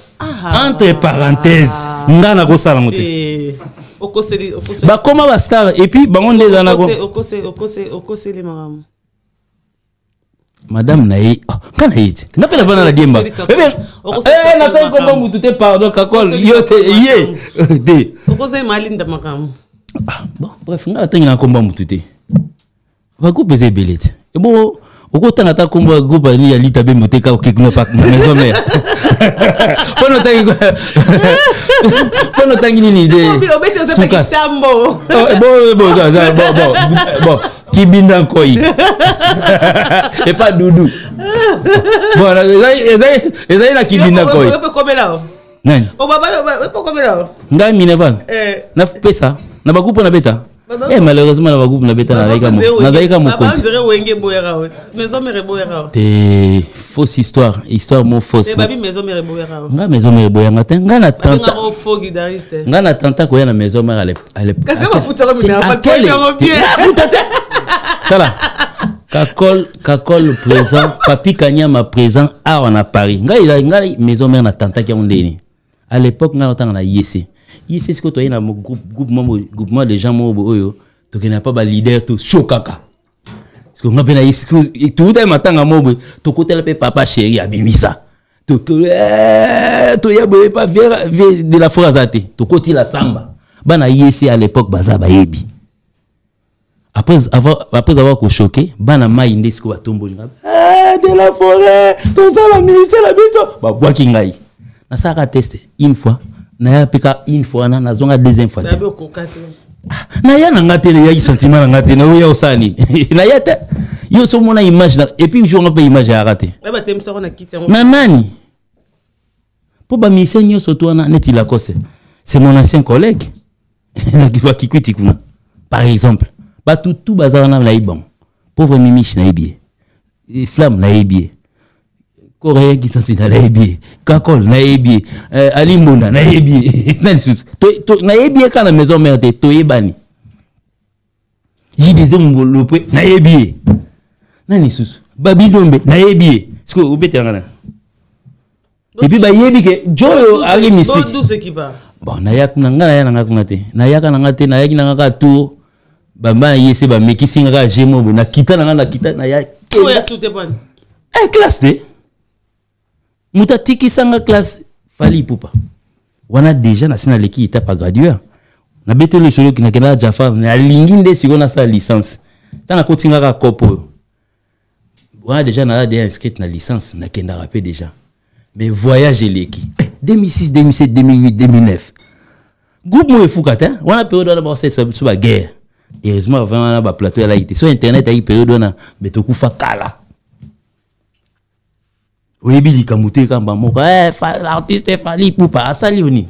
entre parenthèses ndana ko sala moti okose ba koma ba star et puis bango ndeza na ko okose le maramu madame nayi kana yiti napela vana la diemba eh na tay komba mutu te pardon kakol yote ye de okose malinda makamu bon bref ngala tangi na komba mutu te va couper ces billettes. Et bon, au côté de la combo, il y a l'Italie, il y a la maison mère. Pour nous, il y a une idée. Bon, qui binda en koi. Et pas doudou. Bon, il y a qui binda en koi. Non. Eh malheureusement la groupe na beta na laika mo na laika mo konti maison mère boyera té fausse histoire mon fausse té babi maison mère boyera nga maison mère boyera té nga na tanta nga na tanta ko ya na maison mère ale kasi ba futa ko mina ba té futa té sala kakol présent papi kanyama présent a on à Paris nga maison mère na tanta ki ondeni à l'époque nga tanga na yesi. Il sait ce que tu as dans mon groupement de gens qui n'ont pas de leader, tout chokaka. Parce que tout le matin, tu côté papa chéri, abimisa. Tu n'as pas de la phrase, tu côté la samba. Bana yesi à l'époque, bazaba yebi. Après avoir choqué, bana maïndé ce que va tomber. De la forêt, tout ça, la mise, la mise. Bah, bois qui n'aille. Na ça a testé une fois. Naya pika une fois na zonga deuxième fois. Naya na ngatene ya sentiment na ngatene oya osani. Naya te yo so mona image et puis je on pas image à rater. Ba tem sa na kiti. Nanani. Po ba mi senyo so to na neti la cause. C'est mon ancien collègue. Na ki ba ki kiti kuna. Par exemple, Tout bazar na laibon. Pauvre mimiche naibie. Flamme naibie. Coréen qui s'en na naibie. Kakol naibie. Alimona naibie. Naibie quand la maison mère te toyebani. J'ai des hommes le peu naibie. Nani Susu. Babi Ndombe naibie. Est-ce que vous bêtez en et puis, il y a Joe arrive ici. Bon, nayak nanga nangate. Nayak nangate, nayak nangaka tour. Bamba yese ba mekisinga jemo bo na kita nanga kita nayak. Ko ya soute ban. Eh classe de. Muta tiki sanga classe Fally Ipupa. Wana déjà na sina leki étape graduée. Na beto le solo ki na kena Jafar na linginde sikona sa licence. Tana kotinga ka kopo. Wana déjà na déjà inscrite na licence na kenda rapé déjà. Mais voyage leki. 2006, 2007, 2008, 2009. Groupe moi Fukata, on a période d'abord c'est sous la guerre. Heureusement avant la plateau elle a été sur internet a eu période on a betoku fa kala. Oyebi likamute kamba moko eh l'artiste Fally Ipupa asali oni.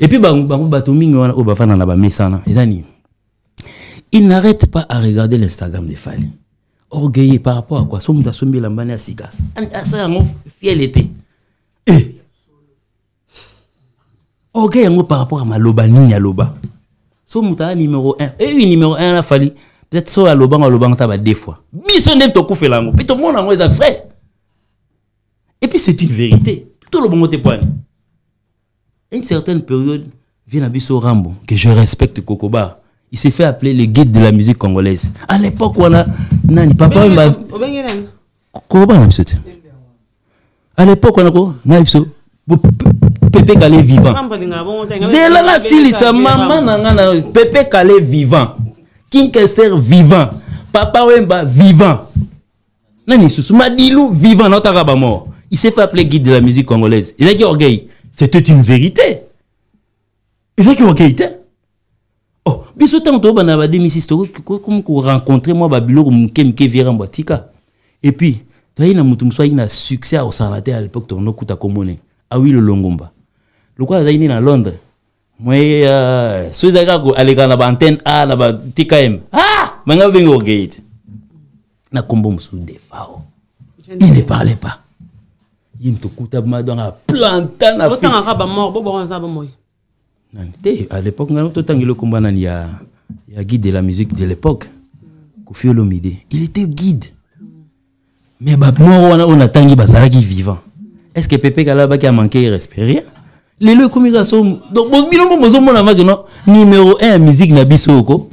Et puis bango bato mingi wana o bafana na ba mesana ezani. Il n'arrête pas à regarder l'Instagram de Fally. Orgueillé par rapport à quoi somme ta sombi la mbane asikas. Asa mon fiel était. Ok, par rapport à ma loba, ni à loba. So mouta numéro 1. Et oui, numéro 1, la Fally. Peut-être so à loba, on loba, on t'a deux fois. Bisson n'aime ton couffe l'ango. Puis tout le monde en est vrai. Et puis c'est une vérité. Tout le monde te poigne. À une certaine période, vient à Bisso Rambo, que je respecte Kokoba. Il s'est fait appeler le guide de la musique congolaise. À l'époque, on a. Nani, papa, il m'a. Kokoba, on a Bisso. À l'époque, on a quoi? On a Bisso. Pépé Kallé vivant. C'est là la sili, sa maman nangana. Pépé Kallé vivant. King Kester vivant. Papa Oyeba vivant. Nani Susu Madilu vivant. Non, t'as mort. Il s'est fait appeler guide de la musique congolaise. Il a dit orgueil. C'était une vérité. Il a dit orgueil. Oh, biso tantôt, on a dit, Mrs. Toro, comme qu'on rencontrait moi, Babilo, comme Kemke Vira Mbatika. Et puis, tu as eu un succès au Sanate à l'époque, ton Okuta Komone. Ah oui, le Longomba. Le quoi, il est à Londres. Moi, ceux qui ont allé dans la antenne A, dans la TKM. Ah! Mais je vais au gate. Na combo sur des fao. Il ne parlait pas. Il me coûte à ma dans la plante. Autant à rabat mort, Bobo Razaba moi. À l'époque, nous avons tout le combat. Il y a guide de la musique de l'époque. Kofi Olomide. Il était guide. Mais on a tangi Bazaraki vivant. Est-ce que Pépé Kallé a manqué de respect? Les deux communications. Donc, numéro 1 musique na biso.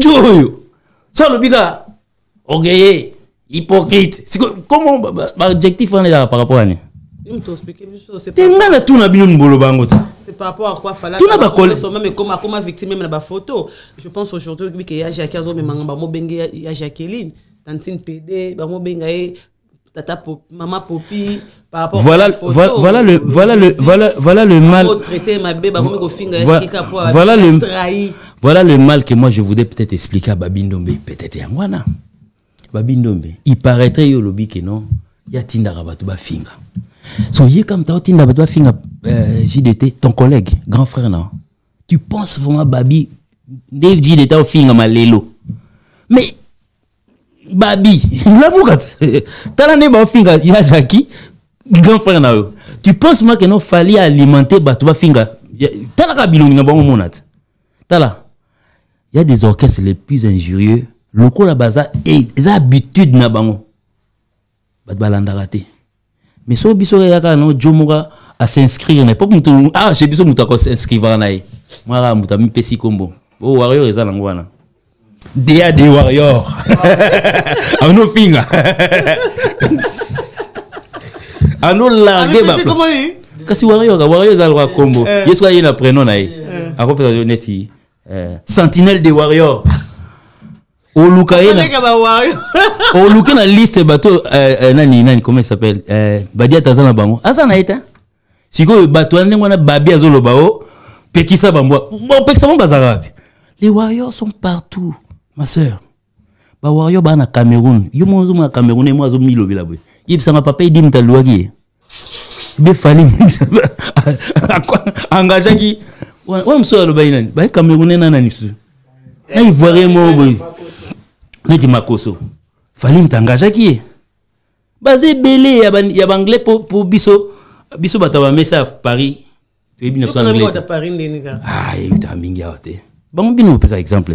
Joyo. Ça le biga. Orgueilleux. Hypocrite. Comment l'objectif par rapport à nous? C'est par rapport à quoi Fally. Tout n'a pas victime même la photo. Je pense aujourd'hui que y a Jacqueline, il y a Jacqueline, Tantine PD, Tata maman Popi. Par rapport voilà, à la photo, voilà le mal. Voilà le mal que moi je voudrais peut-être expliquer à Babi Ndombe. Peut-être Yangwana. Babi Ndombe, il paraîtrait au lobby que non, il y a Tinda Rabatouba Finga. Son yé comme ta Tinda Rabatouba Finga, JDT, ton collègue, grand frère, non. Tu penses vraiment Babi, Dave JDT au Finga Malélo. Mais, Babi, la boucate, t'as l'année Bafinga, il y a Zaki. Grand frère, tu penses que non fallait alimenter Batouba Finga? Il y a des orchestres les plus injurieux. Le coup la baza et les habitudes na bango. Mais si vous avez non Jomoga à s'inscrire, n'est pas ah, j'ai besoin de s'inscrire. Moi, je suis un PC combo. Oh, Warrior est là. Déa des Warriors. Ah, non, Finga. À nous larguer ma place. Quand si Warrior est à combo. Yes, vous avez un prénom. Sentinelle des Warriors. Au Lukaïna. Au Lukaïna, liste bateau. Nani, comment il s'appelle? Badia Tazana Bango. Azana est un. Si vous avez bateau, vous avez Babi Azolo Bao. Pekisa Bamboa. Bon, Pekisa Bambazarabe. Les Warriors sont partout, ma soeur. Les Warriors sont au Cameroun. Ils sont au Cameroun et moi, ils sont au Cameroun. Il s'en a papa dit m'talouagi. Mais Fally engagé qui. Ouais, monsieur le baïnan. Bah Camerounais nanani. na ivoirien moi neti makoso fallait m'engager qui basé belé ya banglais pour biso biso batawa mesa à Paris tu es bien en anglais ah il t'a mingi até bon bino pesa exemple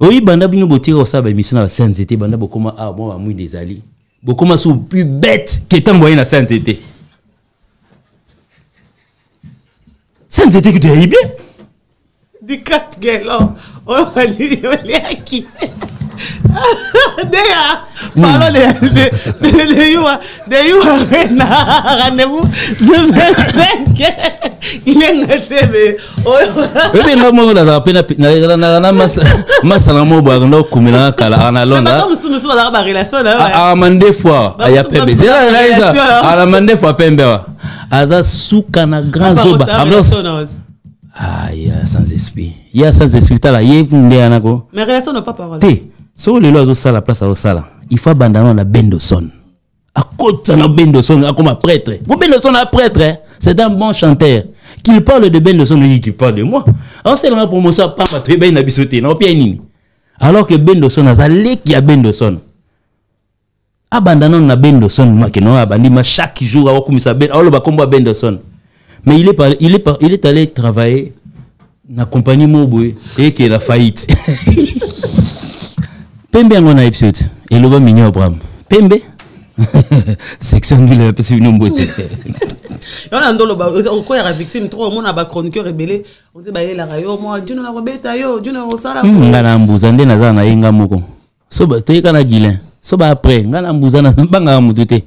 oui banda bino botiro ça ba émission na senzete banda bokoma ah bon amui des ali bokoma sou plus bête que t'envoyer na senzete senzete que tu es bien de quatre galons on va dire à qui d'ailleurs parlons de U Arena rendez-vous le 25 il est noté mais oui non moi on a peine na masalamo bagno kumila kala analonda ah mande fois aya pembe ala mande fois pembe aza suka na grand zoba ah, il y a sans esprit. Il y a sans esprit. Mais relation n'a pas parole. So le lois au sala, place au sala. Il faut abandonner la Bendoson. À côté de Bendoson, comme un prêtre. Vous Bendoson, un prêtre, c'est un bon chanteur. Qu'il parle de Bendoson, il dit qu'il parle de moi. Alors c'est la promotion, papa, tu es bien habitué. Alors que Bendoson, il y a les qui a Bendoson. Abandonnons la Bendoson, moi qui n'ai pas chaque jour, à comme ça, à Bendoson. Mais il est allé travailler dans la compagnie Moboué et qu'il a faillite. Pembe en a épisode. Et le mignon Abraham. Pembe section de la personne beauté. On a encore la victime trop au monde à chroniqueur rebelle. On dit bah il a rayon moi Dieu n'a pas bêta yo Dieu n'a pas ça. Ngana mbuzande na za na inga moko. So ba te kana gilin. So ba après ngana mbuzana banga mudute.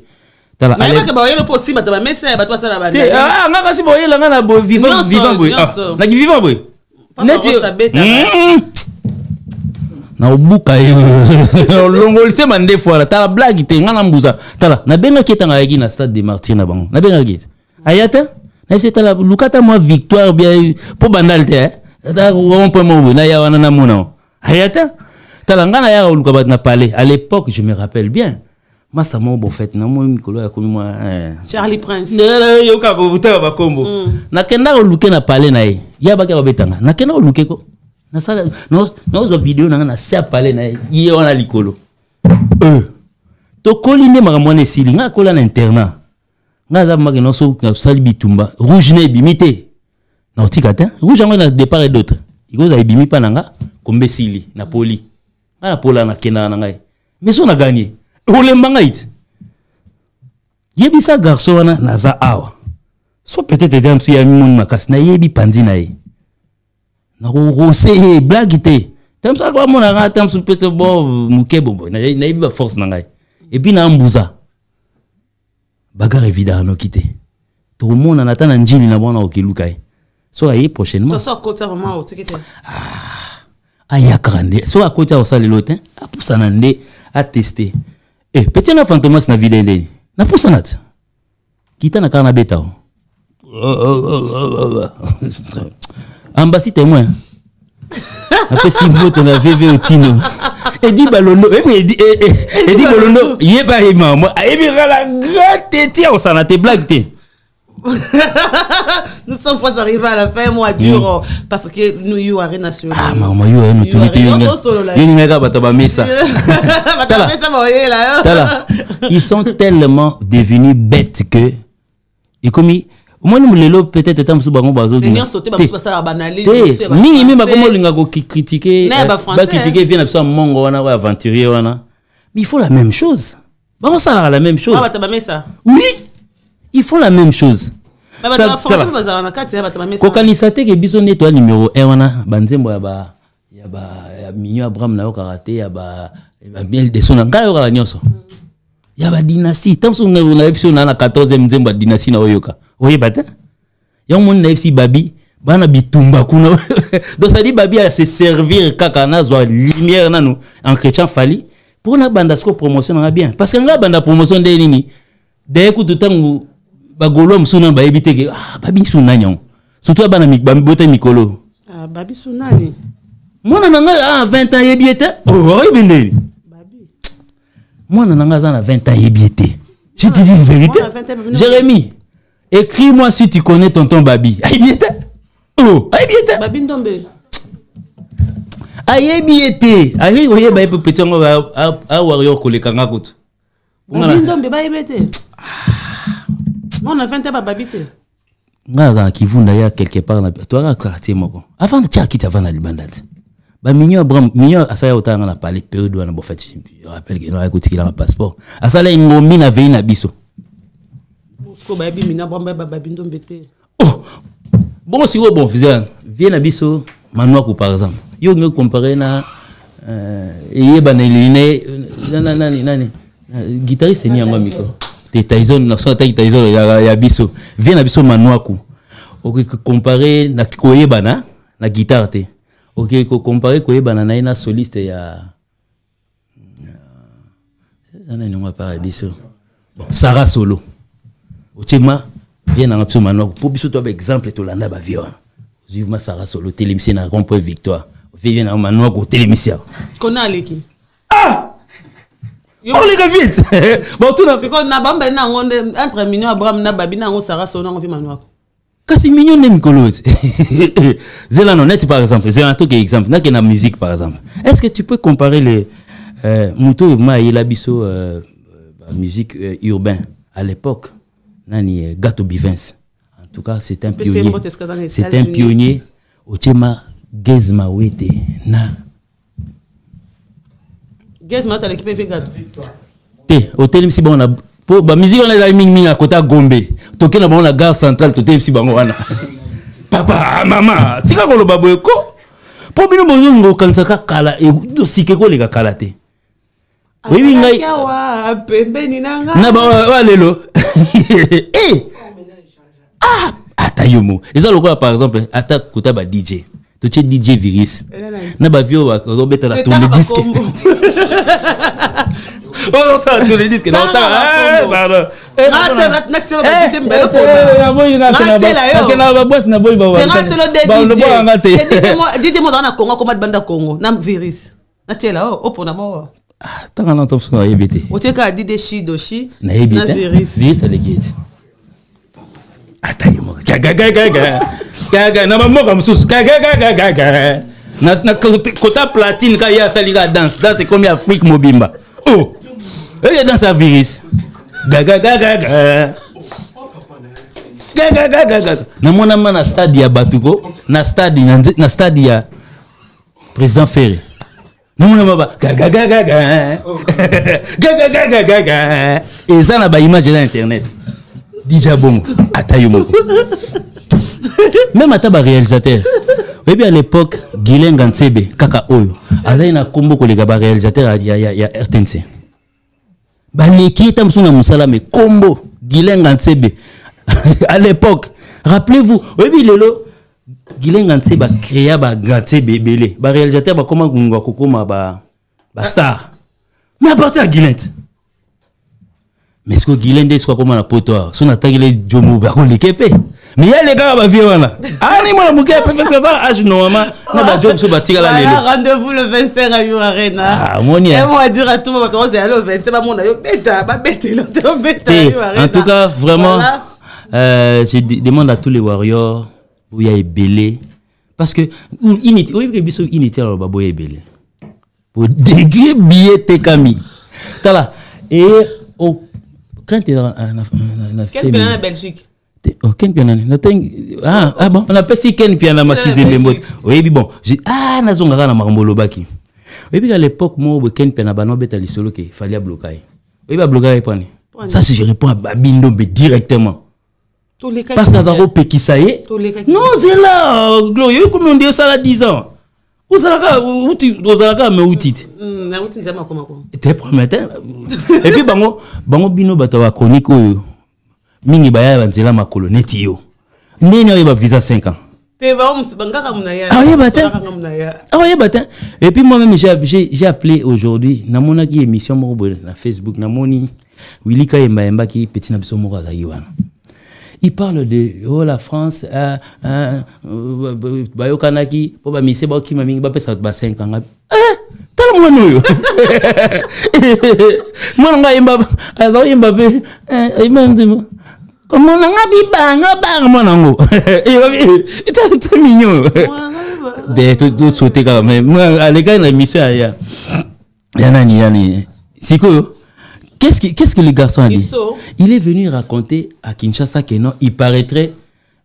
Mais il y a possible de mais c'est pas toi ça là-bas. Ah, on a si boyer là na bo vivant vivant boy. Na qui vivant boy. Neti na obuka yo. Longol se mande fois là, ta blague té ngana mbuza. Tala, na benga qui tanga yaki na stade des martyrs na bango. Na benga qui. Ayata, na c'est la lukata moi victoire bien pour bandalte. Ta on peut moi na ya wana na mona. Ayata, tala ngana ya lukaba na palais. À l'époque, je me rappelle bien. Ma ça m'a beau fait na moi Mikolo ya komi moi Charlie Prince yo ka ko buta ba kombo na kenda ko luke na palais na ye ya ba ka betanga na kenda ko luke ko na sala no zo video na na se palais na ye ona likolo to koline ma mwana esilinga kola na internat nga za magno so ka sali bitumba rouge na bimité na otika te rouge en na départ et d'autres iko za bimi pa nanga kombe sili na poli na pola na kenda na ngai mais so na gagner Oulembangait. Yebi sa garçon wana naza awa. So peut-être dedans tu ya mon makas na yebi pandina e. Na ko rosé blague té. Tam sa ko mon na tam sou peut-être bon mukebo na yebi ba force na ngai. Et puis na mbuza. Bagarre évidemment quitté. Tout le monde en attend Njili na bwana okilukai. So ayi prochainement. So kota vraiment otikete. Ah. Aya grande. So akota osale lotin. A pour ça nande a tester. Eh, petit na fantomas na vidéo na poussa nat. Kita na kana beta. Ambassi témoin. Après si vote na VV Otino. Et dit balono, et dit balono, il est pas aimant moi. Et bien la grande tête on s'en a tes blagues t'es. Nous sommes face arrivés à la fin mois dur parce que nous U Arena sur ah maman U Arena tout était une mega batabamesa batabamesa voyez là ils sont tellement devenus bêtes que et comme moi nous les lots peut-être tant sous bango bazo nous on sauter parce que ça la banaliser ni ma comment linga ko critiquer ba critiquer vient absolument mongo wana wa aventurier wana mais il faut la même chose bango ça la même chose batabamesa oui ils font la même chose. Mais ça va forcément parce qu'on a quatre bâtiments. Quand ils s'attaquent et bisonnent toi numéro 1 on a banzembo ya ba Mignon Abraham na karaté ya ba miel de son ngala ya nyonso. Ya ba dynastie tant son na FC na 14e nzemba dynastie na oyoka. Oye bata. Ya mon na FC Babi bana bitumba kuna. Donc ça dit Babi à se servir kaka na zo lumière na nous en chrétien Fally pour na bandasco promotion na bien parce que na banda promotion de nini. Dès que tout temps bagolom suna ba éviter que ah babi suna nyon surtout bana mi ba bote mikolo ah babi suna ni mona nanga a 20 ans yebiete oh yebende babi mona nanga za na 20 ans yebiete je te dis la vérité Jérémy écris-moi si tu connais tonton Babi yebiete oh yebiete Babi Ndombe Aye biété. Aye Oyeba est petit on va à warrior koleka ngakoto. Babi Ndombe ba yebete. On a 20 ans Baba bité. Ngaza qui vous d'ailleurs quelque part na toi un quartier moko. Avant de tia quitte avant la bandade. Ba mignon bram mignon asaya otanga na parler période wana bo fait. Je rappelle que na écoute qu'il a un passeport. Asala ngomi na veina biso. Mosko ba bi mina bram Baba Ndombe té. Oh. Bon si bon viens na biso Manoaku par exemple. Yo me comparer na Yeba Neline nani guitariste ni yamba miko. Te Tyson na so ta Tyson ya biso. Vient na biso Manoaku. OK comparer na Koyeba na guitare te. OK comparer Koyeba na na soliste ya c'est ça nani on va parler biso. Bon Sarah solo. Otima vient na biso Manoaku. Pour biso toi exemple to landa ba vie wana. Vivement Sarah solo télémission na grand point victoire. Viens à Manoa côté l'émission. Qu'on a l'équipe. Ah! On les gavite. Bon tout dans ce qu'on a bamba na ngonde entre mignon Abraham na babina ngo Sarah solo ngo vi Manoa. Kasi mignon ne mikolote. Zela non net par exemple, c'est un tout exemple na que na musique par exemple. Est-ce que tu peux comparer le Muto ma yela biso musique urbaine à l'époque nani Gato Bivens. En tout cas, c'est un pionnier. C'est un pionnier au Tchema Gezma wete na Gezma ta l'équipe fait Gato té hôtel msi bon na po ba musique on a ming ming à côté Gombe toké na bon na gare centrale to té msi bango wana papa maman tika ko lo baboy ko po bino bongo kansaka kala e dosike ko le ka kala té oui ngai wa pembeni nanga na ba wa lelo eh ah atayomo ezalo ko par exemple ata kota ba DJ tu es DJ virus. Na ba vieux va remettre la tourne disque. On ça tourne disque dans ta. Pardon. Kota platine quand il y a sali la danse, danse c'est comme Afrique Mobimba. Oh, il y a danse à virus. Na mon ami na stade ya Batuko, na stade ya président Ferré. Na mon ami gaga. Et ça na ba image là internet. Déjà bon, atayumoko. Même à tabac réalisateur. Et bien à l'époque, Guilhem Gansebe, Kaka Oyo, Azaina Kombo Kolega ba réalisateur ya RTNC. Ba leki tamsuna musala mais Kombo, Guilhem Gansebe. À l'époque, rappelez-vous, et bien lelo Guilhem Gansebe créa ba Gansebe belé. Ba réalisateur ba comment ngwa kokoma ba star. Mais à partir de Guilhem. Mais ce que Guilhem dit, c'est quoi comme un potoir? Son attaque les Jomo, on les képé. Mais il y a les gars qui vivent là. Ah, ni moi, la mouquette, parce que ça, âge normalement, on a Job sur Batira là. Rendez-vous le 25 à U Arena. Ah, mon dieu. Et moi, dire à tout le monde, quand c'est allé au 25, on a eu bêta, pas bêta, l'autre bêta. En tout cas, vraiment, je demande à tous les warriors, où il y a Ebélé. Parce que, il y a alors, bah, boy Ebélé. Pour dégré billet, t'es Camille. T'as là. Et, au quand tu es en Belgique. Ken Piana. Ah bon, on appelle si Ken Piana maquisé mes mots. Oui, bon, j'ai ah, Nazongara Marmolobaki. Oui, puis à l'époque, moi, Ken Piana Banobet à l'isolo qu'il fallait bloquer. Oui, bah, bloquer et prendre. Ça, si je réponds à Babi Ndombe directement. Parce que Nazaro Pekisaye. Non, c'est là, glorieux, comme on dit ça à 10 ans. Où ça va? Où tu vas? Mais où tu es? Tu es prometteur. Et puis, bango, bango bino batawa chronique ou mingi baya banzela ma colonnetti yo. Nini a eu visa 5 ans. T'es vraiment banga kamunaya. Ah oui batin. Ah oui batin. Et puis moi-même j'ai appelé aujourd'hui. Namona qui émission mon na Facebook namoni Willy Kayemba Emba qui petit nabiso moko azaiwana. Il parle de oh la France bayokanaki po ba mise ba ki mamingi ba pesa ba 5 ans tala mono mono nga imba azo imba be imandu comment on a bi banga banga monango et ta mignon de sauter quand même. Moi, les gars, l'émission, il y a c'est quoi? Qu'est-ce que le garçon a dit? Il est venu raconter à Kinshasa que non, il paraîtrait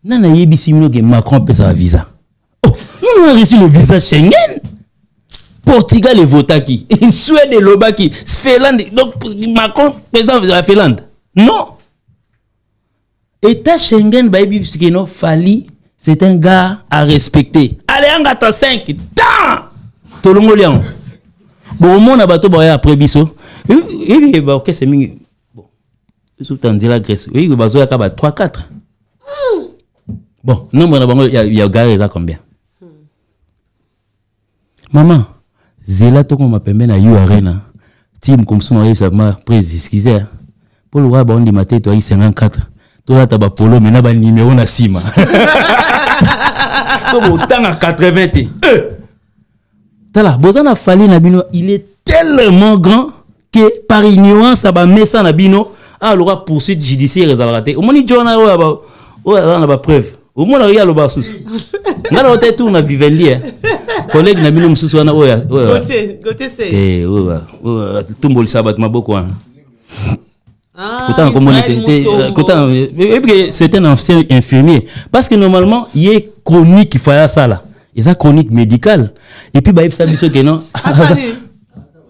Nana Yebisimino que Macron pèse un visa. Oh, nous avons reçu le visa Schengen. Portugal et Votaki. Suède et Lobaki. Finlande. Donc Macron président de la Finlande. Non. État Schengen, baby, parce que non, Fally, c'est un gars à respecter. Allez, on gâte 5. Tant tout le monde. Bon, au monde, on a battu après Bissot. Oui, bah, ok, c'est mieux. Bon, je t'en dis la Grèce. Oui, bah, ça va 3-4. Bon, non, il y a garé là combien? Maman, Zéla, toi, qu'on m'appelle à U Arena. Team, comme son arrive, ça m'a prise, excusez. Pour le roi, on dit, ma tête, toi, il 54. Toi, t'as pas polo, mais n'a pas numéro, on a 6. Comme autant à 80. T'as là, Bozana Fally Nabino, il est tellement grand que par ignorance, ça va mettre ça Nabino à l'aura poursuite judiciaire. Au moins, il y a une preuve. Au moins, il y a le bassous. Il y a une tour à Vivendi. Collègue Nabino Moussous, il y a une côté c'est. Tout le monde s'abat ma beaucoup. C'est un ancien infirmier. Parce que normalement, il y a chronique qui fait ça là. Il y a chronique médicale. Et puis, il y a des non.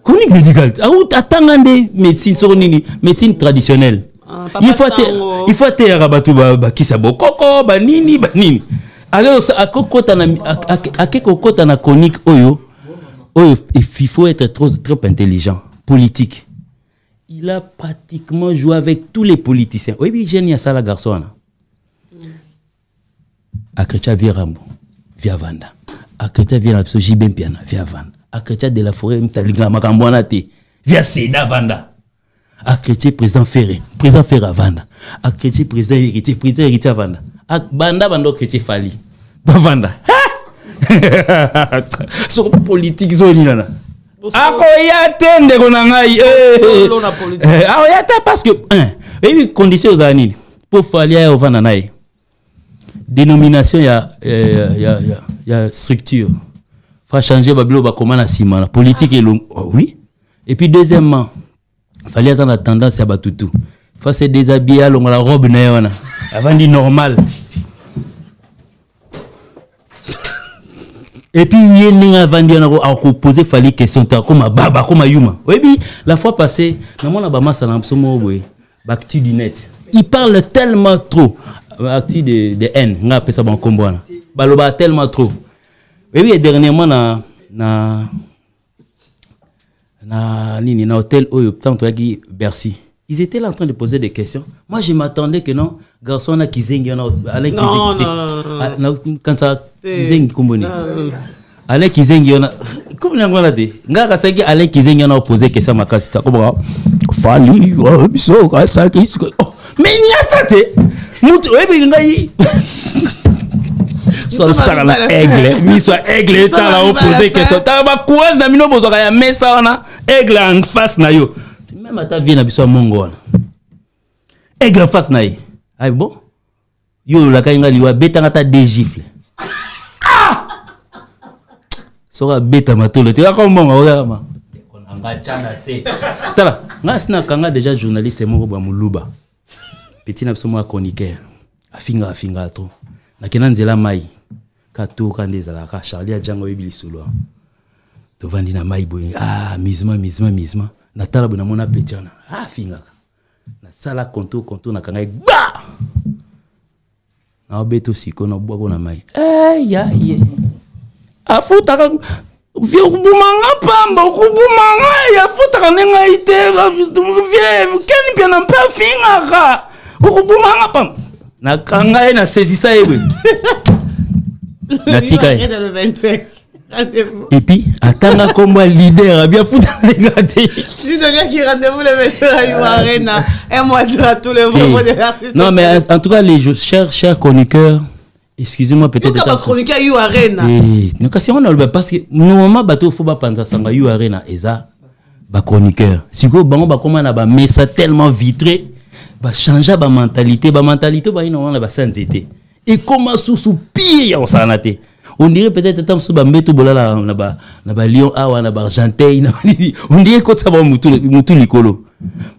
Chronique médicale. Attendez, médecine sur médecine traditionnelle. Il faut te rabattre qui ça bon coco banini. Alors à na chronique oyo il faut être trop intelligent, politique. Il a pratiquement joué avec tous les politiciens. Oui, mais j'ai ni à ça la garçonne. Akrecha Virambo, via Vanda. Akrecha Virambo, Jibem Piana, via Vanda. Akrecha de la forêt, Mtalinga Makambouanate, via Seda Vanda. Akrecha président Ferré, président Ferra Vanda. Akrecha président hérité à Vanda. Akbanda Bando Krecha Fally. Pas Vanda. Ha! Sur politique, zoni nana. Akoyate ndekonangai akoyate parce que les conditions aux années pour Fally au vananaï dénomination il y a structure faut changer babilo ba comment la ciment politique et oui et puis deuxièmement Fally a la tendance à batutu faut se déshabiller longa la robe néona avant dit normal et puis il y a des gens qui ont posé des questions comme Baba, comme Yuma. Oui, puis la fois passée, il parle tellement trop. Actu de haine, on appelle ça Bankombo. Il parle tellement trop. Et puis dernièrement, dans l'hôtel où Bercy. Ils étaient là en train de poser des questions. Moi, je m'attendais que non, garçon, là, qui zing, Alain qui quand ça, zing, comme Alain qui zing, comme on a dit. Alain qui zing, on a posé des questions à ma casse. Fally, biso, ça, qui. Mais il y a soit star la aigle, mi soit aigle et t'as là opposé question. T'as pas courage d'amener nos bozokaya, mais ça on a aigle en face na yo. Même à ta vie, na biso mongol. Aigle face naï. Ah bon? Yo la kainga liwa beta ngata dégifle. Ah! Sora beta matolo. Tu vas comme bon, regarde ma. Konanga chana se. Tala, ngasina kanga déjà journaliste moko ba muluba. Petit na biso mo chroniqueur. Afinga to. Na kenanzela mai. Kato kandeza la ka Charlie Django ebili solo. To vandi na mai boy. Ah, misma. Natala bonamona petiana ah finga na sala konto na kangai ba na obeto siko na bwa kona mai eh ya ye afuta ka vie kubumanga pamba kubumanga ya afuta kanenga ite vie ken pia na pa finga ka kubumanga pamba na kangai na sezisa ewe na tika et puis, attends comme moi leader, bien foutu les gars. Je suis donné qui rendez-vous le monsieur à U Arena. Un mois à tous les membres de l'artiste. Non mais en tout cas les chers chroniqueurs, excusez-moi peut-être. Nous sommes chroniqueurs U Arena. Nous cassons on a parce que normalement bateau faut pas penser ça U Arena et ça, bah chroniqueur. Si vous bah on bah comment on bah mais ça tellement vitré, bah changer bah mentalité bah ils n'ont rien bah sans été. Et comment sous pire on s'en a été. On dirait peut-être tant que Bambeto Bolala là-bas Lyon A ou là-bas Argenteuil. On dirait que ça va mutu likolo.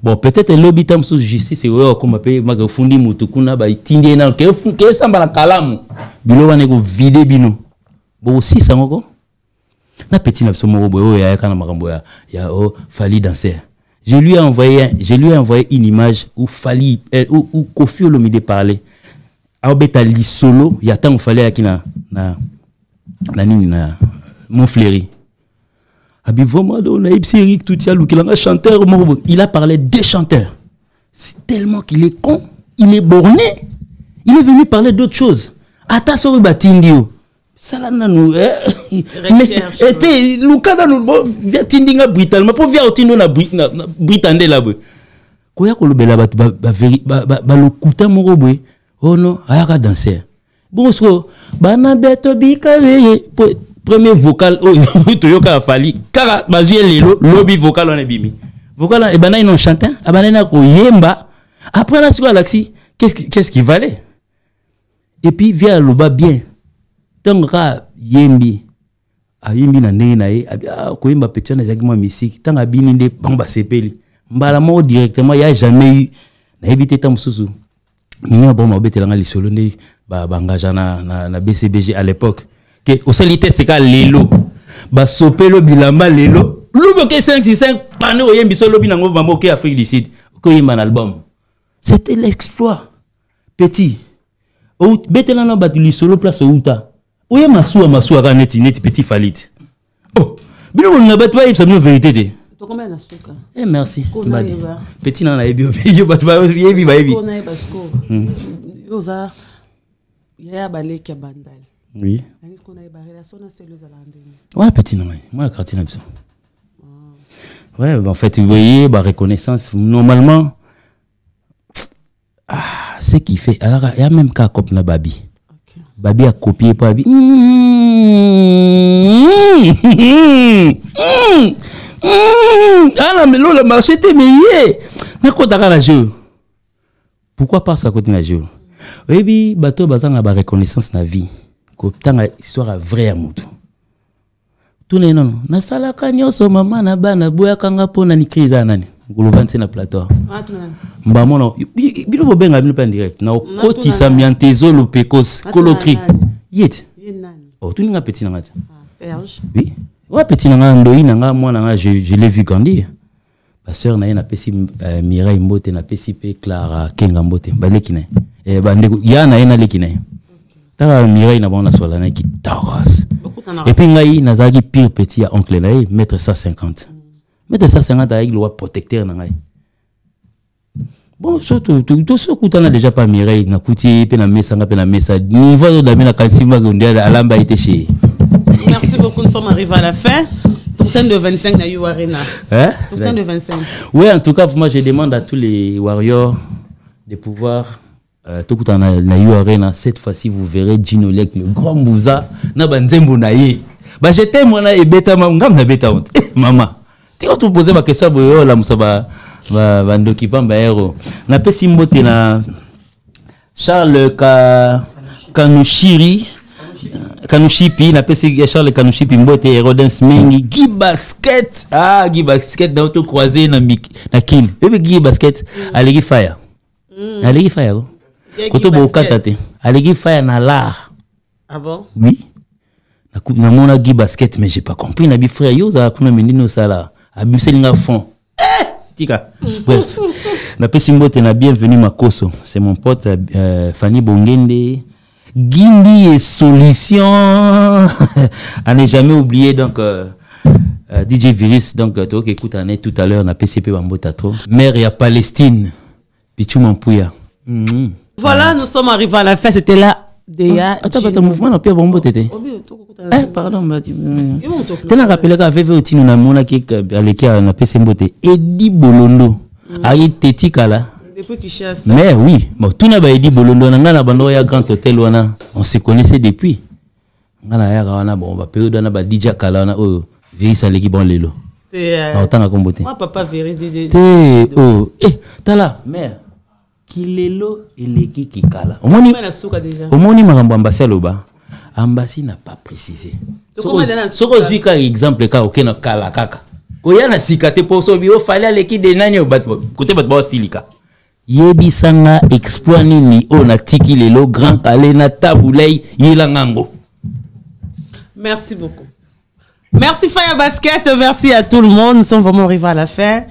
Bon peut-être lobby tant que justice et comme paye magafundi mutu kuna ba itindi na ke funke samba la kalamu. Bilo wana ko vide bino. Bon aussi ça encore. Na petit na somo boyo ya kana makambo ya o Fally danser. Je lui ai envoyé une image où Fally où Kofi Olomide parlait. Aobeta li solo ya tant Fally akina na nini na mon fleuri. Abi vraiment on a Ipsirik tout ya lukilanga chanteur il a parlé des chanteurs. C'est tellement qu'il est con, il est borné. Il est venu parler d'autre chose. Ata sori batindio. Salana nous recherche était lukana nous via tindinga brital mais pour via otino na britande la bwe koya ko lobela batu ba lokuta moko bwe oh non ayaka danser bonso bana beto bikawe premier vocal oh toyoka Fally kaka bazue lelo lobby vocal on ebimi vocal et bana ino chantant abana na ko yemba après la sur galaxie qu'est-ce qui valait et puis via loba bien tanga yembi ayimbi na nene na ye koyimba petit na zakima misiki tanga bini nde bamba sepeli mbala mo directement ya jamais eu na ebité tam susu mino bon obetelanga li solo nde ba bangaja na BCBG à l'époque que au solité c'est ka lelo ba sopelo bilamba lelo lugo ke 565 pano yembi solo binango bambo ke Afrique du Sud koyimba na album c'était l'exploit petit ou betelanga ba li solo place outa. Oui, ma soeur, net, petit Falit. Oh, bien, on n'a pas de ça me vérité. Eh, merci. Petit n'a pas de vie, pas de vie, pas de vie. Oui. Ouais, petit n'a moi, la carte n'a pas. Ouais, en fait, vous voyez, ma reconnaissance, normalement, c'est qui fait. Alors, il y a même qu'à copie la Babi. Babi a copié pas Babi. Ah la melo le marché était meilleur. Na kota ka la jeu. Pourquoi pas ça côté na jeu? Oui bi bato bazanga ba reconnaissance na vie. Ko tanga histoire vraie à mutu. Tuna non na sala kanyoso mama na bana boya kanga pona ni kriza nani. Golovante na plateau. Ah tuna. Mbamono bilo bobenga bilo pas direct. Na okoti sa miantezo lo pecos kolokri. Yet. Oh tuninga petit nanga. Ah Serge. Oui. Ouais petit nanga ndoi nanga moi nanga je l'ai vu grandir. Ma sœur na yena pesi Mireille Mbote na pesi pe Clara Kengambote. Ba lekine. Eh ba ndeko ya na yena lekine. Tara Mireille na bon na sola na ki taras. Et puis ngai na zaki pire petit à oncle nae mettre 150. Mettre 150 avec le roi protecteur nangai. Bon, surtout, tout ce que tu as déjà pas Mireille, na Kouti, Pena Messa, niveau de la Mena Kansimba, Alamba était chez. Merci beaucoup, nous sommes arrivés à la fin. Tourtain de 25 na U Arena. Hein? Tourtain de 25. Oui, en tout cas, moi, je demande à tous les Warriors de pouvoir. Tout le temps, na U Arena, cette fois-ci, vous verrez Gino Lia, le grand Mouza, na Banzembo Naye. Bah, j'étais moi là et bêta, maman. Maman, tu as tout posé ma question, la Moussaba. Vandoki Pambaero. Na pesi mbote na Charles Kanu Shiri. Kanu Shipi. Na pesi Charles Kanu Shipi mbote Erodens Mengi. Guy Basket. Ah, Guy Basket. Na auto croisé na Kim. Bébé Guy Basket. Alegi Fire. Alegi Fire. Koto Bokatate. Alegi Fire na l'art. Ah bon? Oui. Na mona Guy Basket. Mais j'ai pas compris. Na bi frère yo za kuna menino sala. Abusé linga fond. Eh! Tika. Bref, na pesi mbote na bienvenue Makoso, c'est mon pote Fanny Bongende, Guindi et Solution, à ne jamais oublier donc DJ virus donc toi qui écoute année tout à l'heure na PCP Bambota trop, mère ya Palestine, Pichum Ampuya. Voilà, nous sommes arrivés à la fin, c'était là. Déjà, attends, mouvement n'a pas bon tété. Pardon, tu as rappelé qu'avec Véotine, on a mon qui à l'écart, on a PC Mboté. Eddie Bolondo, Ari Tetikala. Depuis qu'il chasse. Mais oui, tout n'a pas Eddie Bolondo, on a abandonné un grand hôtel, on se connaissait depuis. On a bon, on va payer, on a DJ Kala, on a virus à l'équipe en l'élo. Autant à combattre. Ah, papa, virus, DJ. Oh, t'as la mère. Kilelo eleki kikala. Omoni makambo ambasaloba. l'ambassade n'a pas précisé. Si vous avez un exemple, vous avez un cas. Vous avez un sikate pour vous, vous fallait l'équipe de Nani au côté de votre silica. Yebisanga exploit nini on a tiki lelo Grand Kallé na Tabu Ley yelangango. Merci beaucoup. Merci Fire Basket, merci à tout le monde. Nous sommes vraiment arrivés à la fin.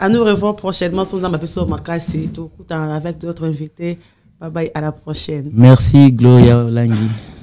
À nous revoir prochainement sans un peu sur ma casse et tout avec d'autres invités. Bye bye, à la prochaine. Merci Gloria Olangi.